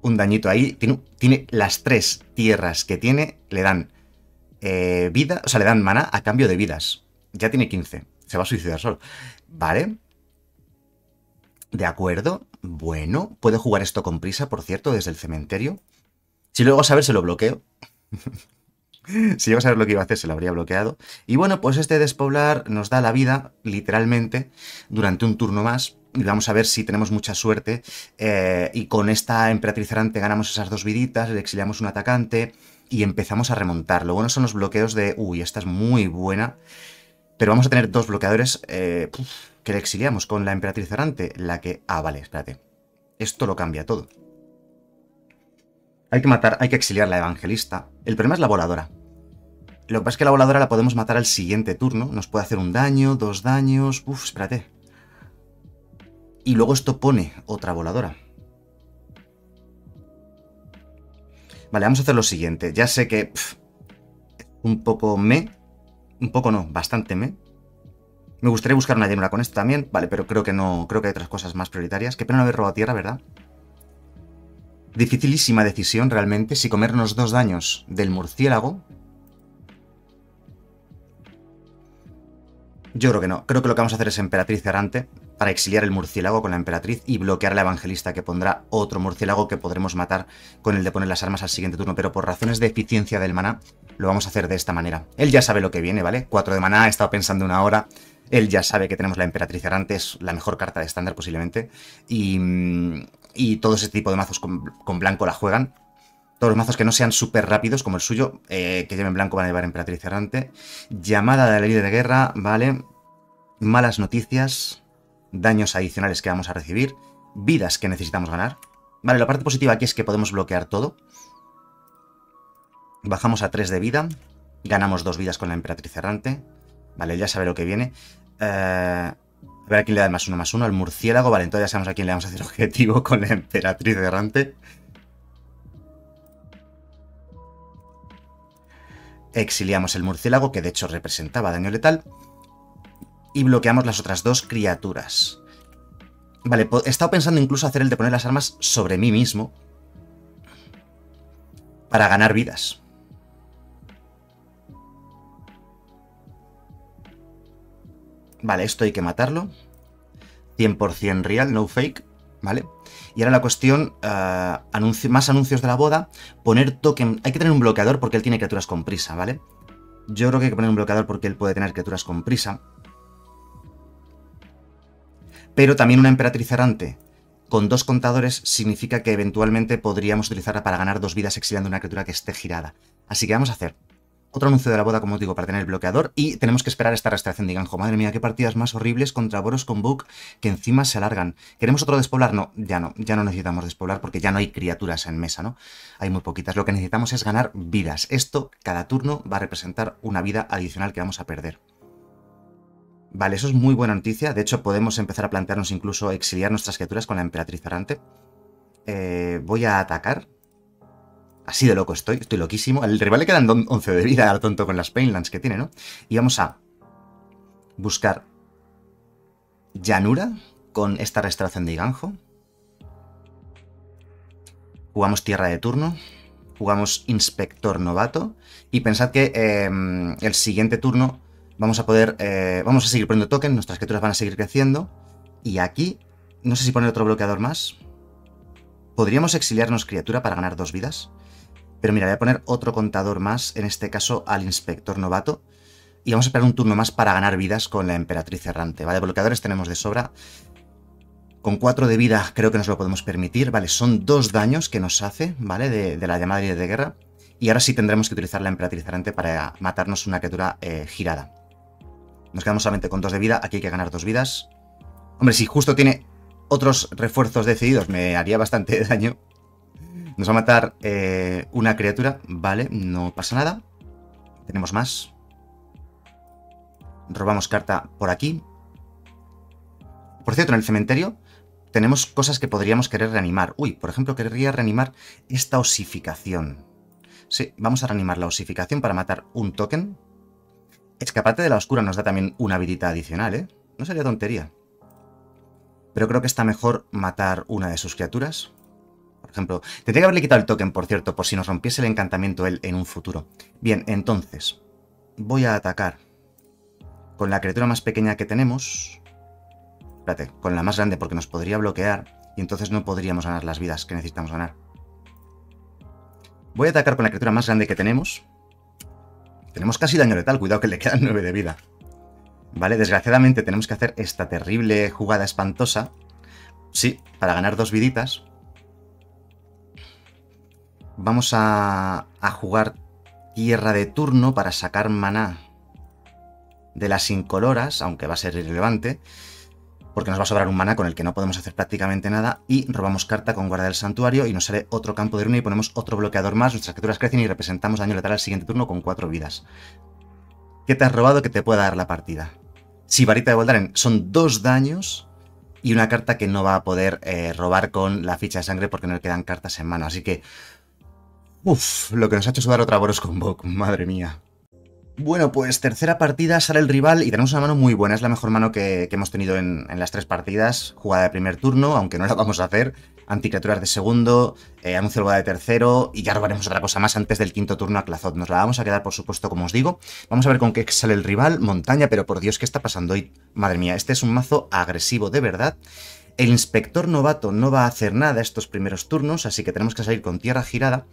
Un dañito ahí. Tiene, tiene las tres tierras que tiene, le dan... Eh, vida, o sea, le dan mana a cambio de vidas. Ya tiene quince. Se va a suicidar solo. Vale. ¿De acuerdo? Bueno, puedo jugar esto con prisa, por cierto, desde el cementerio. Si luego saber, se lo bloqueo. Si yo sabía lo que iba a hacer, se lo habría bloqueado. Y bueno, pues este despoblar nos da la vida, literalmente, durante un turno más. Y vamos a ver si tenemos mucha suerte. Eh, y con esta emperatriz errante ganamos esas dos viditas, le exiliamos un atacante y empezamos a remontar. Lo bueno son los bloqueos de... Uy, esta es muy buena. Pero vamos a tener dos bloqueadores eh, puf, que le exiliamos con la emperatriz errante. La que... Ah, vale, espérate. Esto lo cambia todo. Hay que matar, hay que exiliar la evangelista. El problema es la voladora. Lo que pasa es que la voladora la podemos matar al siguiente turno. Nos puede hacer un daño, dos daños... Uf, espérate. Y luego esto pone otra voladora. Vale, vamos a hacer lo siguiente. Ya sé que... Pff, un poco me... Un poco no, bastante me. Me gustaría buscar una llanura con esto también. Vale, pero creo que no... Creo que hay otras cosas más prioritarias. Qué pena no haber robado tierra, ¿verdad? Dificilísima decisión realmente, si comernos dos daños del murciélago. Yo creo que no, creo que lo que vamos a hacer es emperatriz errante para exiliar el murciélago con la emperatriz y bloquear a la evangelista, que pondrá otro murciélago que podremos matar con el de poner las armas al siguiente turno, pero por razones de eficiencia del maná lo vamos a hacer de esta manera. Él ya sabe lo que viene, ¿vale? cuatro de maná, he estado pensando una hora. Él ya sabe que tenemos la emperatriz errante, es la mejor carta de estándar posiblemente, y... Y todo ese tipo de mazos con, con blanco la juegan. Todos los mazos que no sean súper rápidos, como el suyo, eh, que lleven blanco, van a llevar emperatriz errante. Llamada de la ley de guerra, vale. Malas noticias. Daños adicionales que vamos a recibir. Vidas que necesitamos ganar. Vale, la parte positiva aquí es que podemos bloquear todo. Bajamos a tres de vida. Ganamos dos vidas con la emperatriz errante. Vale, ya sabe lo que viene. Eh... A ver a quién le da el más uno, más uno, al murciélago. Vale, entonces ya sabemos a quién le vamos a hacer objetivo con la emperatriz errante. Exiliamos el murciélago, que de hecho representaba daño letal. Y bloqueamos las otras dos criaturas. Vale, he estado pensando incluso hacer el de poner las armas sobre mí mismo. Para ganar vidas. Vale, esto hay que matarlo. cien por cien real, no fake. Vale. Y ahora la cuestión, uh, anuncio, más anuncios de la boda. Poner token. Hay que tener un bloqueador porque él tiene criaturas con prisa, ¿vale? Yo creo que hay que poner un bloqueador porque él puede tener criaturas con prisa. Pero también una emperatriz errante con dos contadores significa que eventualmente podríamos utilizarla para ganar dos vidas exiliando una criatura que esté girada. Así que vamos a hacer... Otro anuncio de la boda, como os digo, para tener el bloqueador. Y tenemos que esperar esta restauración de Eiganjo. Madre mía, qué partidas más horribles contra Boros con Bug, que encima se alargan. ¿Queremos otro despoblar? No, ya no. Ya no necesitamos despoblar porque ya no hay criaturas en mesa, ¿no? Hay muy poquitas. Lo que necesitamos es ganar vidas. Esto, cada turno, va a representar una vida adicional que vamos a perder. Vale, eso es muy buena noticia. De hecho, podemos empezar a plantearnos incluso exiliar nuestras criaturas con la emperatriz errante. Eh, voy a atacar. Así de loco estoy, estoy loquísimo. Al rival le quedan once de vida, al tonto, con las Painlands que tiene, ¿no? Y vamos a buscar Llanura con esta restauración de Eiganjo. Jugamos tierra de turno. Jugamos Inspector novato. Y pensad que eh, el siguiente turno vamos a poder... Eh, vamos a seguir poniendo token, nuestras criaturas van a seguir creciendo. Y aquí, no sé si poner otro bloqueador más. Podríamos exiliarnos criatura para ganar dos vidas. Pero mira, voy a poner otro contador más, en este caso al Inspector novato. Y vamos a esperar un turno más para ganar vidas con la emperatriz errante. Vale, bloqueadores tenemos de sobra. Con cuatro de vida creo que nos lo podemos permitir. Vale, son dos daños que nos hace, ¿vale? De, de la llamada de guerra. Y ahora sí tendremos que utilizar la emperatriz errante para matarnos una criatura eh, girada. Nos quedamos solamente con dos de vida. Aquí hay que ganar dos vidas. Hombre, si justo tiene otros refuerzos decididos, me haría bastante daño. Nos va a matar eh, una criatura. Vale, no pasa nada. Tenemos más. Robamos carta por aquí. Por cierto, en el cementerio tenemos cosas que podríamos querer reanimar. Uy, por ejemplo, querría reanimar esta osificación. Sí, vamos a reanimar la osificación para matar un token. Escaparate de la Obscura nos da también una habilidad adicional, ¿eh? No sería tontería. Pero creo que está mejor matar una de sus criaturas. Por ejemplo, tendría que haberle quitado el token, por cierto, por si nos rompiese el encantamiento él en un futuro. Bien, entonces, voy a atacar con la criatura más pequeña que tenemos. Espérate, con la más grande, porque nos podría bloquear y entonces no podríamos ganar las vidas que necesitamos ganar. Voy a atacar con la criatura más grande que tenemos. Tenemos casi daño letal, cuidado que le quedan nueve de vida. Vale, desgraciadamente tenemos que hacer esta terrible jugada espantosa. Sí, para ganar dos viditas. Vamos a, a jugar tierra de turno para sacar maná de las incoloras, aunque va a ser irrelevante, porque nos va a sobrar un maná con el que no podemos hacer prácticamente nada, y robamos carta con Guarda del Santuario y nos sale otro Campo de Ruina y ponemos otro bloqueador más, nuestras criaturas crecen y representamos daño letal al siguiente turno con cuatro vidas. ¿Qué te has robado que te pueda dar la partida? Si Varita de Voldaren son dos daños y una carta que no va a poder eh, robar con la ficha de sangre porque no le quedan cartas en mano, así que... Uf, lo que nos ha hecho sudar otra Boros Convoke, madre mía. Bueno, pues tercera partida, sale el rival y tenemos una mano muy buena, es la mejor mano que, que hemos tenido en, en las tres partidas, jugada de primer turno, aunque no la vamos a hacer, anticriaturas de segundo, eh, anuncio de la boda de tercero y ya robaremos otra cosa más antes del quinto turno a Aclazotz, nos la vamos a quedar por supuesto como os digo, vamos a ver con qué sale el rival, montaña, pero por Dios, ¿qué está pasando hoy? Madre mía, este es un mazo agresivo de verdad, el inspector novato no va a hacer nada estos primeros turnos, así que tenemos que salir con tierra girada.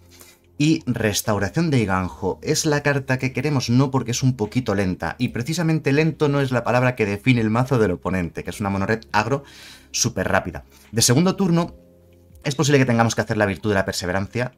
Y Restauración de Eiganjo es la carta que queremos, no porque es un poquito lenta, y precisamente lento no es la palabra que define el mazo del oponente, que es una monored agro súper rápida. De segundo turno, es posible que tengamos que hacer la Virtud de la Perseverancia.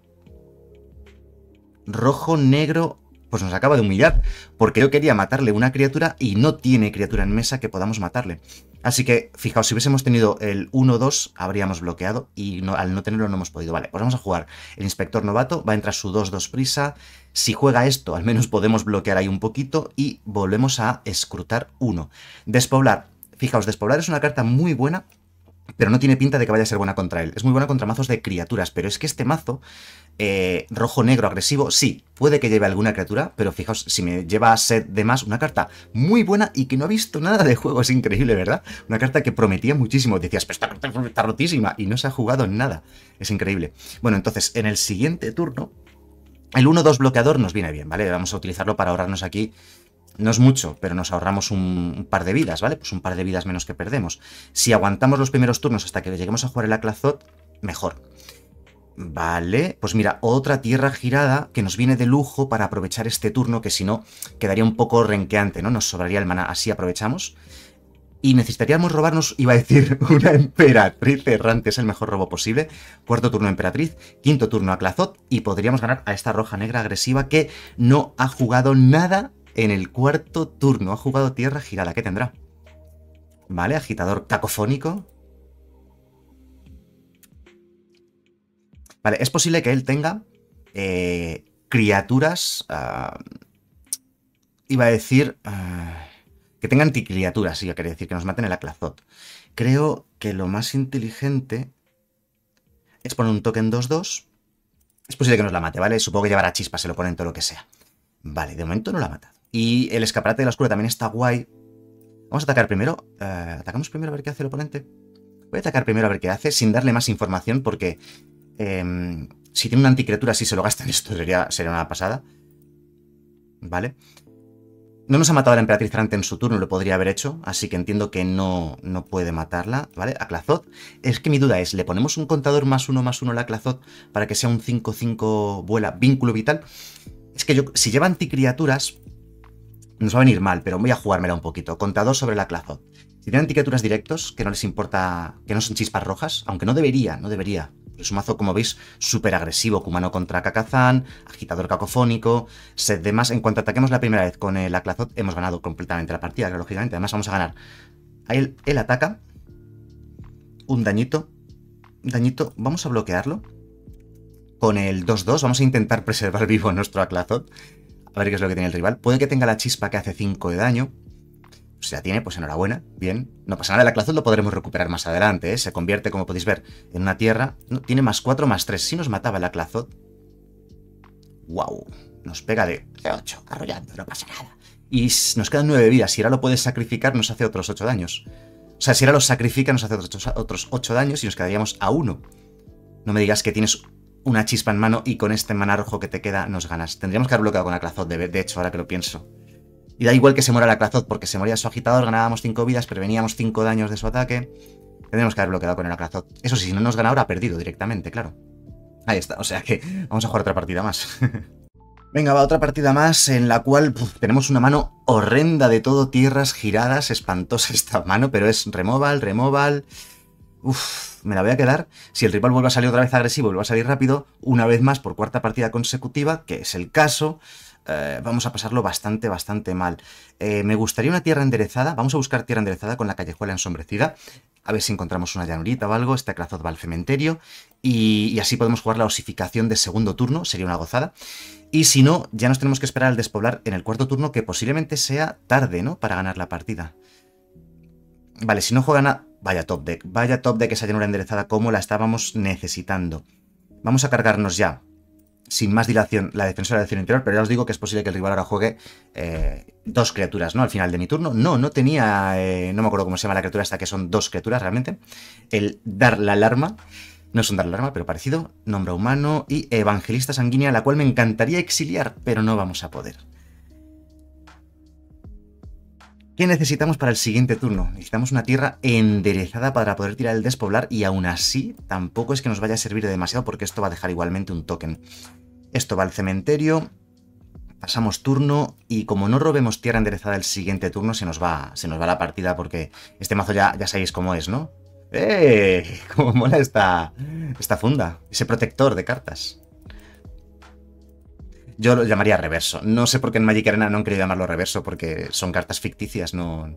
Rojo, negro, pues nos acaba de humillar, porque yo quería matarle una criatura y no tiene criatura en mesa que podamos matarle. Así que, fijaos, si hubiésemos tenido el uno dos, habríamos bloqueado y no, al no tenerlo no hemos podido. Vale, pues vamos a jugar el Inspector Novato, va a entrar su dos dos prisa. Si juega esto, al menos podemos bloquear ahí un poquito y volvemos a escrutar uno. Despoblar. Fijaos, Despoblar es una carta muy buena, pero no tiene pinta de que vaya a ser buena contra él. Es muy buena contra mazos de criaturas, pero es que este mazo, eh, rojo-negro agresivo, sí, puede que lleve alguna criatura, pero fijaos, si me lleva a set de más, una carta muy buena y que no ha visto nada de juego, es increíble, ¿verdad? Una carta que prometía muchísimo, decías, pero esta carta está rotísima, y no se ha jugado en nada, es increíble. Bueno, entonces, en el siguiente turno, el uno dos bloqueador nos viene bien, ¿vale? Vamos a utilizarlo para ahorrarnos aquí. No es mucho, pero nos ahorramos un par de vidas, ¿vale? Pues un par de vidas menos que perdemos. Si aguantamos los primeros turnos hasta que lleguemos a jugar el Aclazotz, mejor. Vale, pues mira, otra tierra girada que nos viene de lujo para aprovechar este turno, que si no, quedaría un poco renqueante, ¿no? Nos sobraría el maná, así aprovechamos. Y necesitaríamos robarnos, iba a decir, una emperatriz errante, es el mejor robo posible. Cuarto turno emperatriz, quinto turno Aclazotz, y podríamos ganar a esta roja negra agresiva que no ha jugado nada. En el cuarto turno ha jugado tierra girada. ¿Qué tendrá? Vale, agitador cacofónico. Vale, es posible que él tenga eh, criaturas... Uh, iba a decir... Uh, que tenga anticriaturas, sí, quería decir que nos maten el Aclazotz. Creo que lo más inteligente es poner un token dos dos. Es posible que nos la mate, ¿vale? Supongo que llevará chispas, se lo ponen todo lo que sea. Vale, de momento no la ha matado. Y el escaparate de la oscura también está guay. Vamos a atacar primero. Uh, atacamos primero a ver qué hace el oponente. Voy a atacar primero a ver qué hace, sin darle más información, porque eh, si tiene una anticriatura, si se lo gastan esto, sería, sería una pasada. Vale. No nos ha matado a la emperatriz errante en su turno, lo podría haber hecho, así que entiendo que no, no puede matarla, ¿vale? Aclazotz. Es que mi duda es, ¿le ponemos un contador más uno más uno a la Aclazotz para que sea un cinco cinco vuela, vínculo vital? Es que yo, si lleva anticriaturas, nos va a venir mal, pero voy a jugármela un poquito. Contador sobre la Aclazotz. Si tienen anticriaturas directos, que no les importa, que no son chispas rojas, aunque no debería, no debería. Es un mazo, como veis, súper agresivo. Kumano contra Kakazán, agitador cacofónico, set de más. En cuanto ataquemos la primera vez con el Aclazotz, hemos ganado completamente la partida, lógicamente. Además, vamos a ganar. Ahí él, él ataca. Un dañito. Un dañito. Vamos a bloquearlo. Con el dos dos vamos a intentar preservar vivo nuestro Aclazotz. A ver qué es lo que tiene el rival. Puede que tenga la chispa que hace cinco de daño. Si la tiene, pues enhorabuena. Bien. No pasa nada, el Aclazotz lo podremos recuperar más adelante, ¿eh? Se convierte, como podéis ver, en una tierra. No, tiene más cuatro, más tres. Si nos mataba el Aclazotz. ¡Wow! Nos pega de ocho, arrollando, no pasa nada. Y nos quedan nueve vidas. Si ahora lo puedes sacrificar, nos hace otros ocho daños. O sea, si ahora lo sacrifica, nos hace otros ocho daños y nos quedaríamos a uno. No me digas que tienes... una chispa en mano y con este maná rojo que te queda nos ganas. Tendríamos que haber bloqueado con Aclazotz, de, de hecho, ahora que lo pienso. Y da igual que se muera la Aclazotz, porque se moría su agitador, ganábamos cinco vidas, preveníamos cinco daños de su ataque. Tendríamos que haber bloqueado con el Aclazotz. Eso sí, si no nos gana ahora, perdido directamente, claro. Ahí está, o sea que vamos a jugar otra partida más. Venga, va, otra partida más en la cual puf, tenemos una mano horrenda de todo, tierras giradas, espantosa esta mano, pero es removal, removal... Uf, me la voy a quedar. Si el rival vuelve a salir otra vez agresivo, vuelve a salir rápido, una vez más por cuarta partida consecutiva, que es el caso, eh, vamos a pasarlo bastante, bastante mal. Eh, me gustaría una tierra enderezada, vamos a buscar tierra enderezada con la callejuela ensombrecida, a ver si encontramos una llanurita o algo, este Aclazotz va al cementerio, y, y así podemos jugar la osificación de segundo turno, sería una gozada. Y si no, ya nos tenemos que esperar al despoblar en el cuarto turno, que posiblemente sea tarde, ¿no?, para ganar la partida. Vale, si no juegan a... Vaya top deck, vaya top deck esa llanura enderezada como la estábamos necesitando. Vamos a cargarnos ya, sin más dilación, la defensora de acción interior, pero ya os digo que es posible que el rival ahora juegue eh, dos criaturas, ¿no? Al final de mi turno. No, no tenía, eh, no me acuerdo cómo se llama la criatura hasta que son dos criaturas realmente. El dar la alarma, no es un dar la alarma, pero parecido, nombre humano y evangelista sanguínea, la cual me encantaría exiliar, pero no vamos a poder. ¿Qué necesitamos para el siguiente turno? Necesitamos una tierra enderezada para poder tirar el despoblar y aún así tampoco es que nos vaya a servir de demasiado porque esto va a dejar igualmente un token. Esto va al cementerio, pasamos turno y como no robemos tierra enderezada el siguiente turno se nos va, se nos va la partida porque este mazo ya, ya sabéis cómo es, ¿no? ¡Eh! ¡Cómo mola esta, esta funda! Ese protector de cartas. Yo lo llamaría reverso. No sé por qué en Magic Arena no han querido llamarlo reverso, porque son cartas ficticias, no,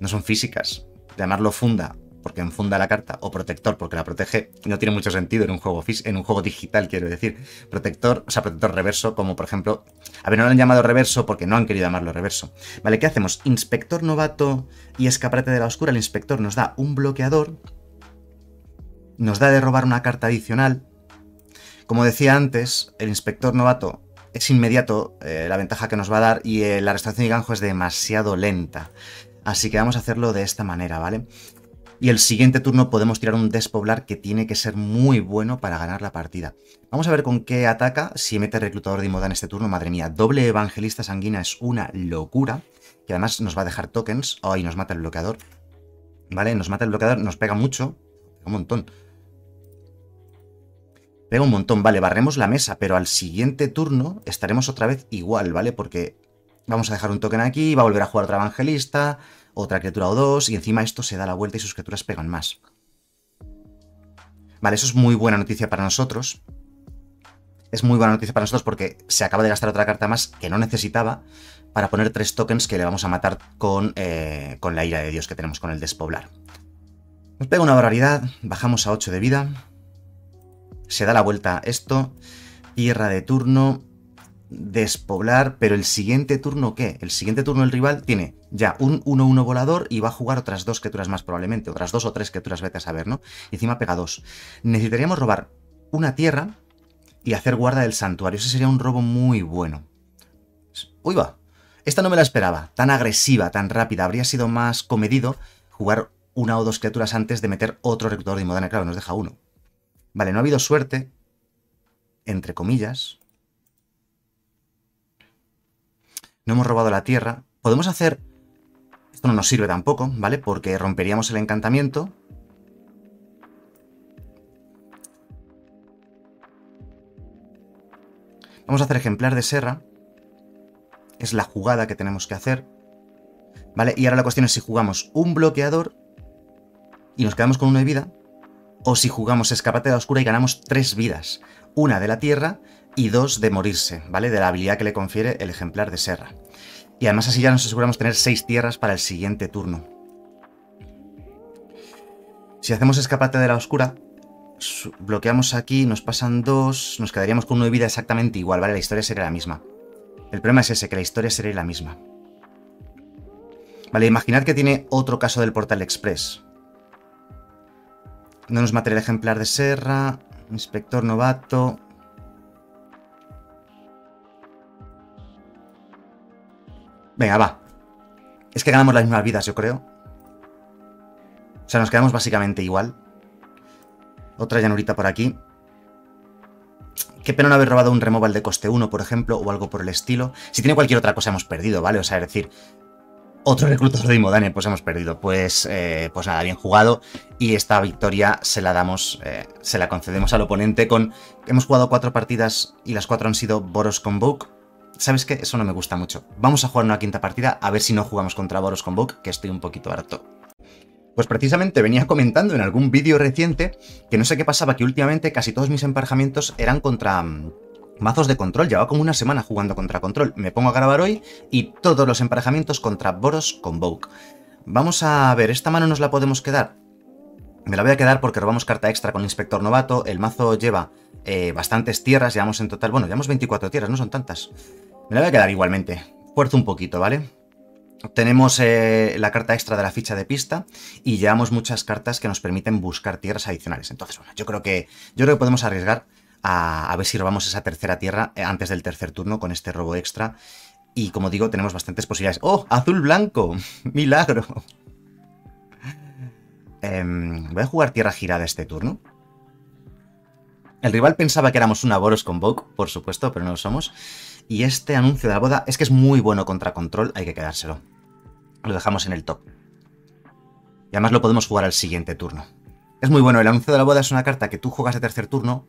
no son físicas. Llamarlo funda, porque enfunda la carta, o protector, porque la protege, no tiene mucho sentido en un juego, en un juego digital, quiero decir. Protector, o sea, protector reverso, como por ejemplo... A ver, no lo han llamado reverso porque no han querido llamarlo reverso. Vale, ¿qué hacemos? Inspector novato y escaparate de la oscura. El inspector nos da un bloqueador, nos da de robar una carta adicional. Como decía antes, el inspector novato... Es inmediato eh, la ventaja que nos va a dar y eh, la restauración de Eiganjo es demasiado lenta. Así que vamos a hacerlo de esta manera, ¿vale? Y el siguiente turno podemos tirar un despoblar que tiene que ser muy bueno para ganar la partida. Vamos a ver con qué ataca si mete reclutador de Imoda en este turno. Madre mía, doble evangelista sanguínea es una locura. Que además nos va a dejar tokens. ¡Ay, oh, nos mata el bloqueador! ¿Vale? Nos mata el bloqueador, nos pega mucho. Un montón. Pega un montón, vale, barremos la mesa, pero al siguiente turno estaremos otra vez igual, ¿vale? Porque vamos a dejar un token aquí, va a volver a jugar otra evangelista, otra criatura o dos, y encima esto se da la vuelta y sus criaturas pegan más. Vale, eso es muy buena noticia para nosotros. Es muy buena noticia para nosotros porque se acaba de gastar otra carta más que no necesitaba para poner tres tokens que le vamos a matar con, eh, con la ira de Dios que tenemos con el despoblar. Nos pega una barbaridad, bajamos a ocho de vida... Se da la vuelta esto, tierra de turno, despoblar, pero el siguiente turno, ¿qué? El siguiente turno el rival tiene ya un uno uno volador y va a jugar otras dos criaturas más probablemente, otras dos o tres criaturas, vete a saber, ¿no? Y encima pega dos. Necesitaríamos robar una tierra y hacer guarda del santuario, ese sería un robo muy bueno. ¡Uy va! Esta no me la esperaba, tan agresiva, tan rápida, habría sido más comedido jugar una o dos criaturas antes de meter otro reclutador de Imodana, claro, nos deja uno. Vale, no ha habido suerte, entre comillas. No hemos robado la tierra. Podemos hacer... Esto no nos sirve tampoco, ¿vale? Porque romperíamos el encantamiento. Vamos a hacer ejemplar de Serra. Es la jugada que tenemos que hacer. Vale, y ahora la cuestión es si jugamos un bloqueador y nos quedamos con uno de vida... O si jugamos Escaparate de la Oscura y ganamos tres vidas. Una de la tierra y dos de morirse, ¿vale? De la habilidad que le confiere el ejemplar de Serra. Y además así ya nos aseguramos tener seis tierras para el siguiente turno. Si hacemos Escaparate de la Oscura, bloqueamos aquí, nos pasan dos, nos quedaríamos con una vida exactamente igual, ¿vale? La historia sería la misma. El problema es ese, que la historia sería la misma. Vale, imaginad que tiene otro caso del Portal Express. No nos mata el ejemplar de Serra, inspector novato. Venga, va. Es que ganamos las mismas vidas, yo creo. O sea, nos quedamos básicamente igual. Otra llanurita por aquí. Qué pena no haber robado un removal de coste uno, por ejemplo, o algo por el estilo. Si tiene cualquier otra cosa hemos perdido, ¿vale? O sea, es decir, otro reclutador de Imodane, pues hemos perdido. Pues, eh, pues nada, bien jugado. Y esta victoria se la damos, eh, se la concedemos al oponente con... Hemos jugado cuatro partidas y las cuatro han sido Boros Convoke. ¿Sabes qué? Eso no me gusta mucho. Vamos a jugar una quinta partida, a ver si no jugamos contra Boros Convoke, que estoy un poquito harto. Pues precisamente venía comentando en algún vídeo reciente que no sé qué pasaba, que últimamente casi todos mis emparejamientos eran contra mazos de control. Llevaba como una semana jugando contra control. Me pongo a grabar hoy y todos los emparejamientos contra Boros Convoke. Vamos a ver, esta mano nos la podemos quedar. Me la voy a quedar porque robamos carta extra con el Inspector Novato. El mazo lleva eh, bastantes tierras, llevamos en total... Bueno, llevamos veinticuatro tierras, no son tantas. Me la voy a quedar igualmente. Fuerzo un poquito, ¿vale? Tenemos eh, la carta extra de la ficha de pista y llevamos muchas cartas que nos permiten buscar tierras adicionales. Entonces, bueno, yo creo que, yo creo que podemos arriesgar a, a ver si robamos esa tercera tierra antes del tercer turno con este robo extra. Y como digo, tenemos bastantes posibilidades. ¡Oh! ¡Azul-blanco! ¡Milagro! eh, voy a jugar tierra girada este turno. El rival pensaba que éramos una Boros Convoke, por supuesto, pero no lo somos. Y este anuncio de la boda es que es muy bueno contra control, hay que quedárselo. Lo dejamos en el top. Y además lo podemos jugar al siguiente turno. Es muy bueno, el anuncio de la boda es una carta que tú juegas de tercer turno,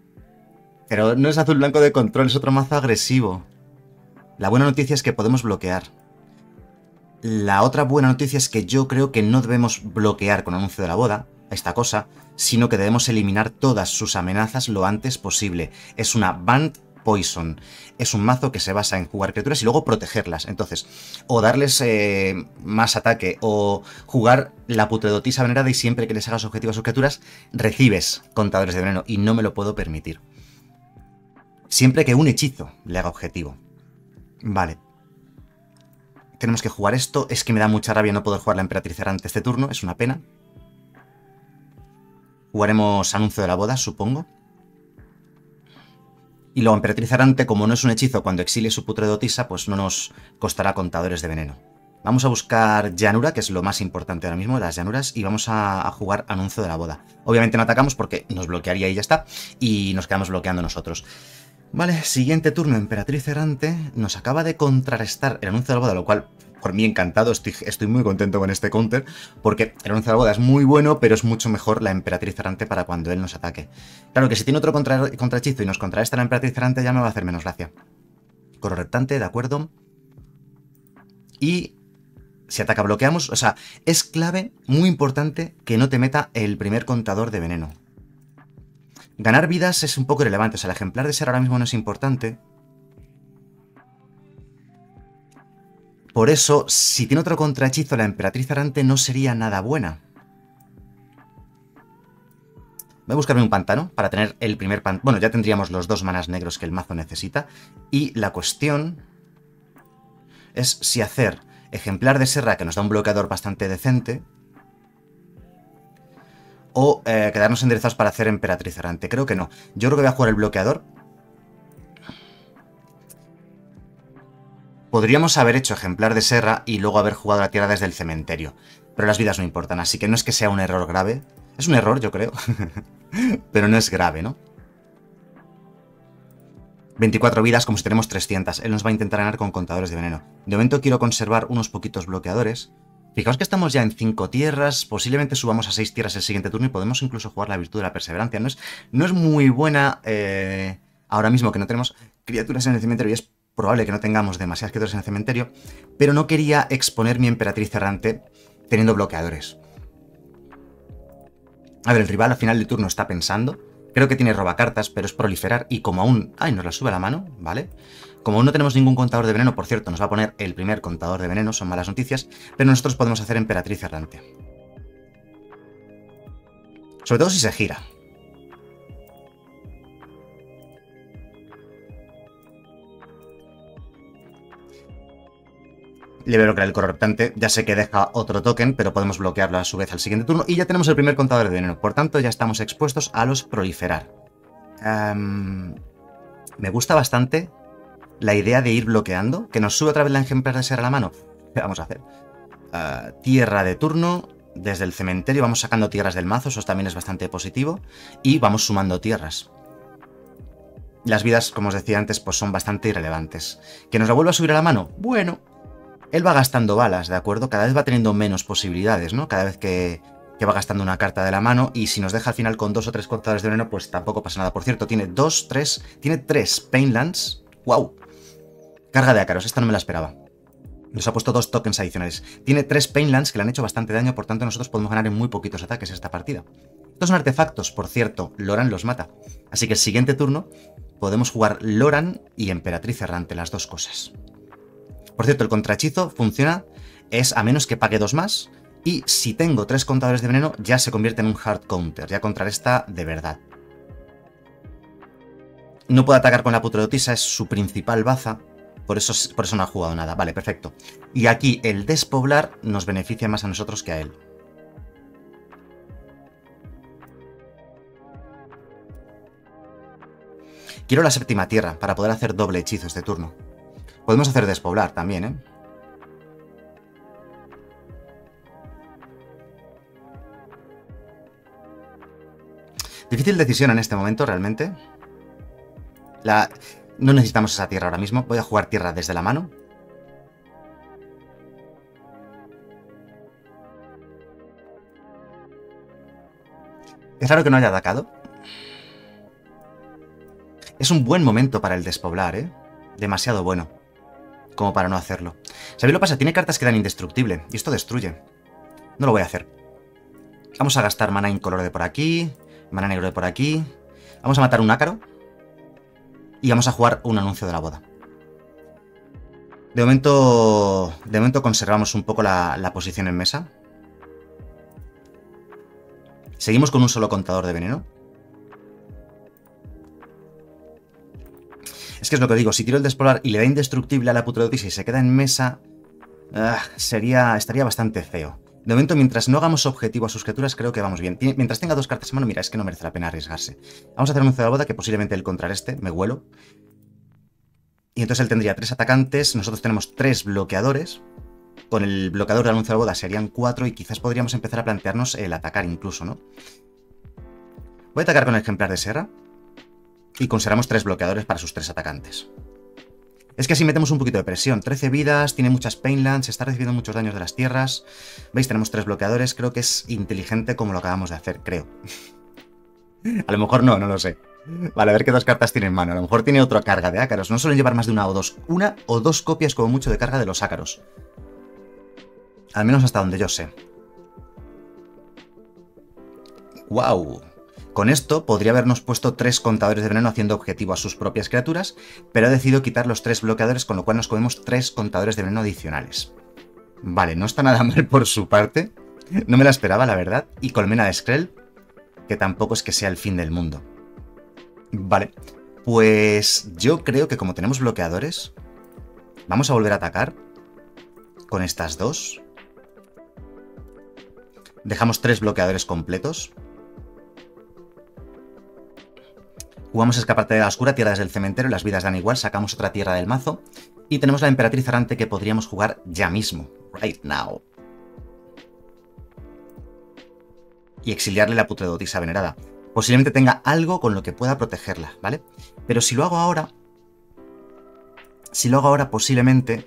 pero no es azul blanco de control, es otro mazo agresivo. La buena noticia es que podemos bloquear. La otra buena noticia es que yo creo que no debemos bloquear con anuncio de la boda esta cosa, sino que debemos eliminar todas sus amenazas lo antes posible. Es una Band Poison. Es un mazo que se basa en jugar criaturas y luego protegerlas. Entonces, o darles eh, más ataque, o jugar la putredotisa venerada y siempre que les hagas objetivo a sus criaturas, recibes contadores de veneno. Y no me lo puedo permitir. Siempre que un hechizo le haga objetivo. Vale. Tenemos que jugar esto. Es que me da mucha rabia no poder jugar la emperatriz errante este turno. Es una pena. Jugaremos anuncio de la boda, supongo. Y luego emperatriz errante, como no es un hechizo, cuando exile su putredotisa, pues no nos costará contadores de veneno. Vamos a buscar llanura, que es lo más importante ahora mismo, las llanuras, y vamos a jugar anuncio de la boda. Obviamente no atacamos porque nos bloquearía y ya está, y nos quedamos bloqueando nosotros. Vale, siguiente turno, emperatriz errante. Nos acaba de contrarrestar el anuncio de la boda, lo cual... Por mí encantado, estoy, estoy muy contento con este counter, porque el anuncio de la boda es muy bueno, pero es mucho mejor la emperatriz errante para cuando él nos ataque. Claro que si tiene otro contrahechizo contra y nos contrarresta la emperatriz errante ya me va a hacer menos gracia. Correctante, de acuerdo. Y si ataca bloqueamos, o sea, es clave, muy importante, que no te meta el primer contador de veneno. Ganar vidas es un poco irrelevante, o sea, el ejemplar de Serra ahora mismo no es importante. Por eso, si tiene otro contrahechizo, la emperatriz errante no sería nada buena. Voy a buscarme un pantano para tener el primer pantano. Bueno, ya tendríamos los dos manas negros que el mazo necesita. Y la cuestión es si hacer ejemplar de Serra, que nos da un bloqueador bastante decente, o eh, quedarnos enderezados para hacer emperatriz errante. Creo que no. Yo creo que voy a jugar el bloqueador. Podríamos haber hecho ejemplar de Serra y luego haber jugado la tierra desde el cementerio. Pero las vidas no importan, así que no es que sea un error grave. Es un error, yo creo. Pero no es grave, ¿no? veinticuatro vidas como si tenemos trescientas. Él nos va a intentar ganar con contadores de veneno. De momento quiero conservar unos poquitos bloqueadores. Fijaos que estamos ya en cinco tierras. Posiblemente subamos a seis tierras el siguiente turno y podemos incluso jugar la virtud de la perseverancia. No es, no es muy buena eh, ahora mismo que no tenemos criaturas en el cementerio y es... Probable que no tengamos demasiadas criaturas en el cementerio, pero no quería exponer mi emperatriz errante teniendo bloqueadores. A ver, el rival al final de turno está pensando. Creo que tiene robacartas, pero es proliferar y como aún... ¡Ay, nos la sube a la mano! ¿Vale? Como aún no tenemos ningún contador de veneno, por cierto, nos va a poner el primer contador de veneno, son malas noticias, pero nosotros podemos hacer emperatriz errante. Sobre todo si se gira. Le voy a bloquear el corruptante, ya sé que deja otro token, pero podemos bloquearlo a su vez al siguiente turno y ya tenemos el primer contador de veneno, por tanto ya estamos expuestos a los proliferar. Um, me gusta bastante la idea de ir bloqueando, que nos sube otra vez la ejemplar de ser a la mano. ¿Qué vamos a hacer? Uh, tierra de turno, desde el cementerio vamos sacando tierras del mazo, eso también es bastante positivo, y vamos sumando tierras. Las vidas, como os decía antes, pues son bastante irrelevantes. ¿Que nos la vuelva a subir a la mano? Bueno, él va gastando balas, ¿de acuerdo? Cada vez va teniendo menos posibilidades, ¿no? Cada vez que, que va gastando una carta de la mano, y si nos deja al final con dos o tres cortadores de veneno, pues tampoco pasa nada. Por cierto, tiene dos, tres... Tiene tres Painlands. ¡Wow! Carga de ácaros, esta no me la esperaba. Nos ha puesto dos tokens adicionales. Tiene tres Painlands que le han hecho bastante daño, por tanto nosotros podemos ganar en muy poquitos ataques esta partida. Estos son artefactos, por cierto, Loran los mata. Así que el siguiente turno podemos jugar Loran y Emperatriz Errante, las dos cosas. Por cierto, el contrahechizo funciona, es a menos que pague dos más, y si tengo tres contadores de veneno ya se convierte en un hard counter, ya contrarresta de verdad. No puede atacar con la Putredotisa, es su principal baza, por eso, por eso no ha jugado nada. Vale, perfecto. Y aquí el Despoblar nos beneficia más a nosotros que a él. Quiero la séptima tierra para poder hacer doble hechizo este turno. Podemos hacer despoblar también, ¿eh? Difícil decisión en este momento, realmente. La... No necesitamos esa tierra ahora mismo. Voy a jugar tierra desde la mano. Es raro que no haya atacado. Es un buen momento para el despoblar, ¿eh? Demasiado bueno como para no hacerlo. ¿Sabéis lo que pasa? Tiene cartas que dan indestructible. Y esto destruye. No lo voy a hacer. Vamos a gastar mana incoloro de por aquí. Mana negro de por aquí. Vamos a matar un ácaro. Y vamos a jugar un anuncio de la boda. De momento... De momento conservamos un poco la, la posición en mesa. Seguimos con un solo contador de veneno. Es que es lo que digo, si tiro el despoblar y le da indestructible a la putredoticia y se queda en mesa, uh, sería, estaría bastante feo. De momento, mientras no hagamos objetivo a sus criaturas, creo que vamos bien. Tiene, mientras tenga dos cartas en mano, mira, es que no merece la pena arriesgarse. Vamos a hacer un anuncio de la boda, que posiblemente el contrareste, me huelo. Y entonces él tendría tres atacantes, nosotros tenemos tres bloqueadores. Con el bloqueador del anuncio de la boda serían cuatro y quizás podríamos empezar a plantearnos el atacar incluso, ¿no? Voy a atacar con el ejemplar de Serra. Y conservamos tres bloqueadores para sus tres atacantes. Es que así metemos un poquito de presión. trece vidas, tiene muchas Painlands, está recibiendo muchos daños de las tierras. ¿Veis? Tenemos tres bloqueadores. Creo que es inteligente como lo acabamos de hacer, creo. A lo mejor no, no lo sé. Vale, a ver qué dos cartas tiene en mano. A lo mejor tiene otra carga de ácaros. No suelen llevar más de una o dos. Una o dos copias como mucho de carga de los ácaros. Al menos hasta donde yo sé. ¡Wow! Con esto podría habernos puesto tres contadores de veneno haciendo objetivo a sus propias criaturas, pero he decidido quitar los tres bloqueadores, con lo cual nos comemos tres contadores de veneno adicionales. Vale, no está nada mal por su parte. No me la esperaba, la verdad. Y colmena de Skrell, que tampoco es que sea el fin del mundo. Vale, pues yo creo que como tenemos bloqueadores, vamos a volver a atacar con estas dos. Dejamos tres bloqueadores completos. Jugamos Escaparate de la Obscura, tierra desde el cementerio, las vidas dan igual, sacamos otra tierra del mazo. Y tenemos la Emperatriz Errante que podríamos jugar ya mismo, right now. Y exiliarle la Putredotisa Venerada. Posiblemente tenga algo con lo que pueda protegerla, ¿vale? Pero si lo hago ahora... Si lo hago ahora posiblemente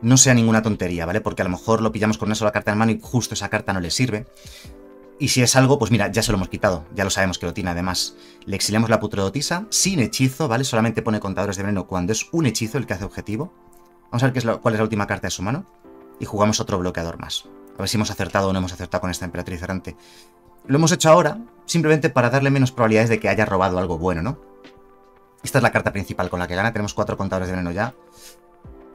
no sea ninguna tontería, ¿vale? Porque a lo mejor lo pillamos con una sola carta en mano y justo esa carta no le sirve. Y si es algo, pues mira, ya se lo hemos quitado. Ya lo sabemos que lo tiene, además. Le exiliamos la Putredotisa sin hechizo, ¿vale? Solamente pone contadores de veneno cuando es un hechizo el que hace objetivo. Vamos a ver qué es la, cuál es la última carta de su mano. Y jugamos otro bloqueador más. A ver si hemos acertado o no hemos acertado con esta Emperatriz Errante. Lo hemos hecho ahora, simplemente para darle menos probabilidades de que haya robado algo bueno, ¿no? Esta es la carta principal con la que gana. Tenemos cuatro contadores de veneno ya.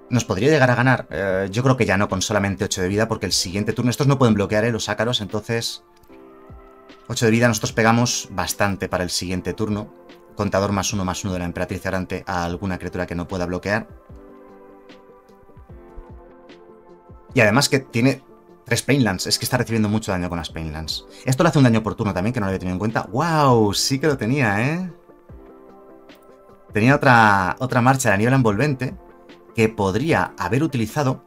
¿Nos podría llegar a ganar? Eh, yo creo que ya no, con solamente ocho de vida, porque el siguiente turno... Estos no pueden bloquear, ¿eh? Los ácaros, entonces... ocho de vida, nosotros pegamos bastante para el siguiente turno. Contador más uno más uno de la Emperatriz Errante a alguna criatura que no pueda bloquear. Y además que tiene tres Painlands. Es que está recibiendo mucho daño con las Painlands. Esto le hace un daño por turno también, que no lo había tenido en cuenta. ¡Wow! Sí que lo tenía, ¿eh? Tenía otra, otra marcha de niebla envolvente que podría haber utilizado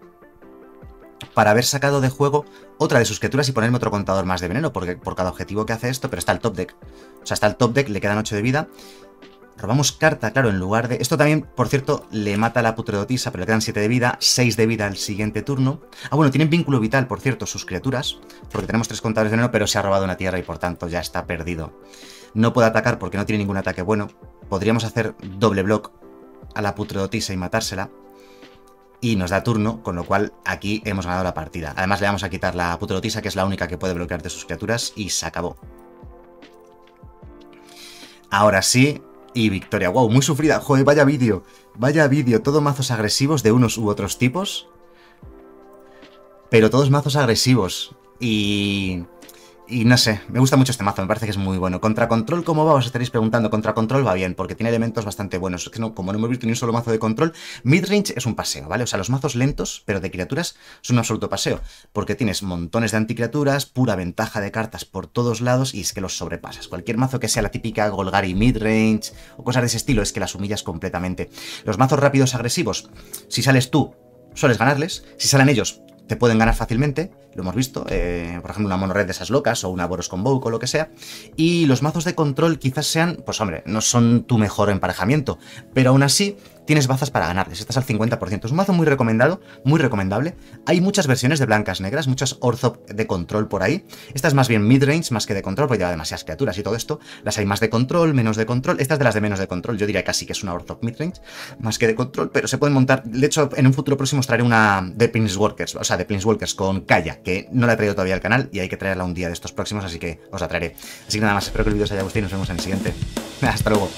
para haber sacado de juego otra de sus criaturas y ponerme otro contador más de veneno porque por cada objetivo que hace esto, pero está el top deck. O sea, está el top deck, le quedan ocho de vida Robamos carta, claro, en lugar de... Esto también, por cierto, le mata a la putredotisa, pero le quedan siete de vida, seis de vida al siguiente turno. Ah, bueno, tienen vínculo vital, por cierto, sus criaturas, porque tenemos tres contadores de veneno, pero se ha robado una tierra y por tanto ya está perdido. No puede atacar porque no tiene ningún ataque bueno. Podríamos hacer doble block a la putredotisa y matársela. Y nos da turno, con lo cual aquí hemos ganado la partida. Además le vamos a quitar la putredotisa, que es la única que puede bloquear de sus criaturas, y se acabó. Ahora sí... Y victoria, wow, muy sufrida. Joder, vaya vídeo, vaya vídeo. Todos mazos agresivos de unos u otros tipos. Pero todos mazos agresivos. Y... Y no sé, me gusta mucho este mazo, me parece que es muy bueno. Contra Control, ¿cómo va? Os estaréis preguntando. Contra Control va bien, porque tiene elementos bastante buenos. Es que no, como no hemos visto ni un solo mazo de Control, Midrange es un paseo, ¿vale? O sea, los mazos lentos, pero de criaturas, son un absoluto paseo. Porque tienes montones de anticriaturas, pura ventaja de cartas por todos lados, y es que los sobrepasas. Cualquier mazo que sea la típica Golgari Midrange o cosas de ese estilo, es que las humillas completamente. Los mazos rápidos agresivos, si sales tú, sueles ganarles. Si salen ellos, te pueden ganar fácilmente, lo hemos visto, eh, por ejemplo una monored de esas locas o una Boros Convoke o lo que sea. Y los mazos de control quizás sean, pues hombre, no son tu mejor emparejamiento, pero aún así tienes bazas para ganarles, estás al cincuenta por ciento. Es un mazo muy recomendado, muy recomendable. Hay muchas versiones de blancas negras, muchas Orzhov de control por ahí. Esta es más bien midrange más que de control, porque lleva demasiadas criaturas y todo esto. Las hay más de control, menos de control. Esta es de las de menos de control, yo diría casi que es una Orzhov midrange más que de control, pero se pueden montar. De hecho, en un futuro próximo os traeré una de Planeswalkers, o sea, de Planeswalkers con Kaya, que no la he traído todavía al canal y hay que traerla un día de estos próximos, así que os la traeré. Así que nada más, espero que el vídeo os haya gustado y nos vemos en el siguiente. Hasta luego.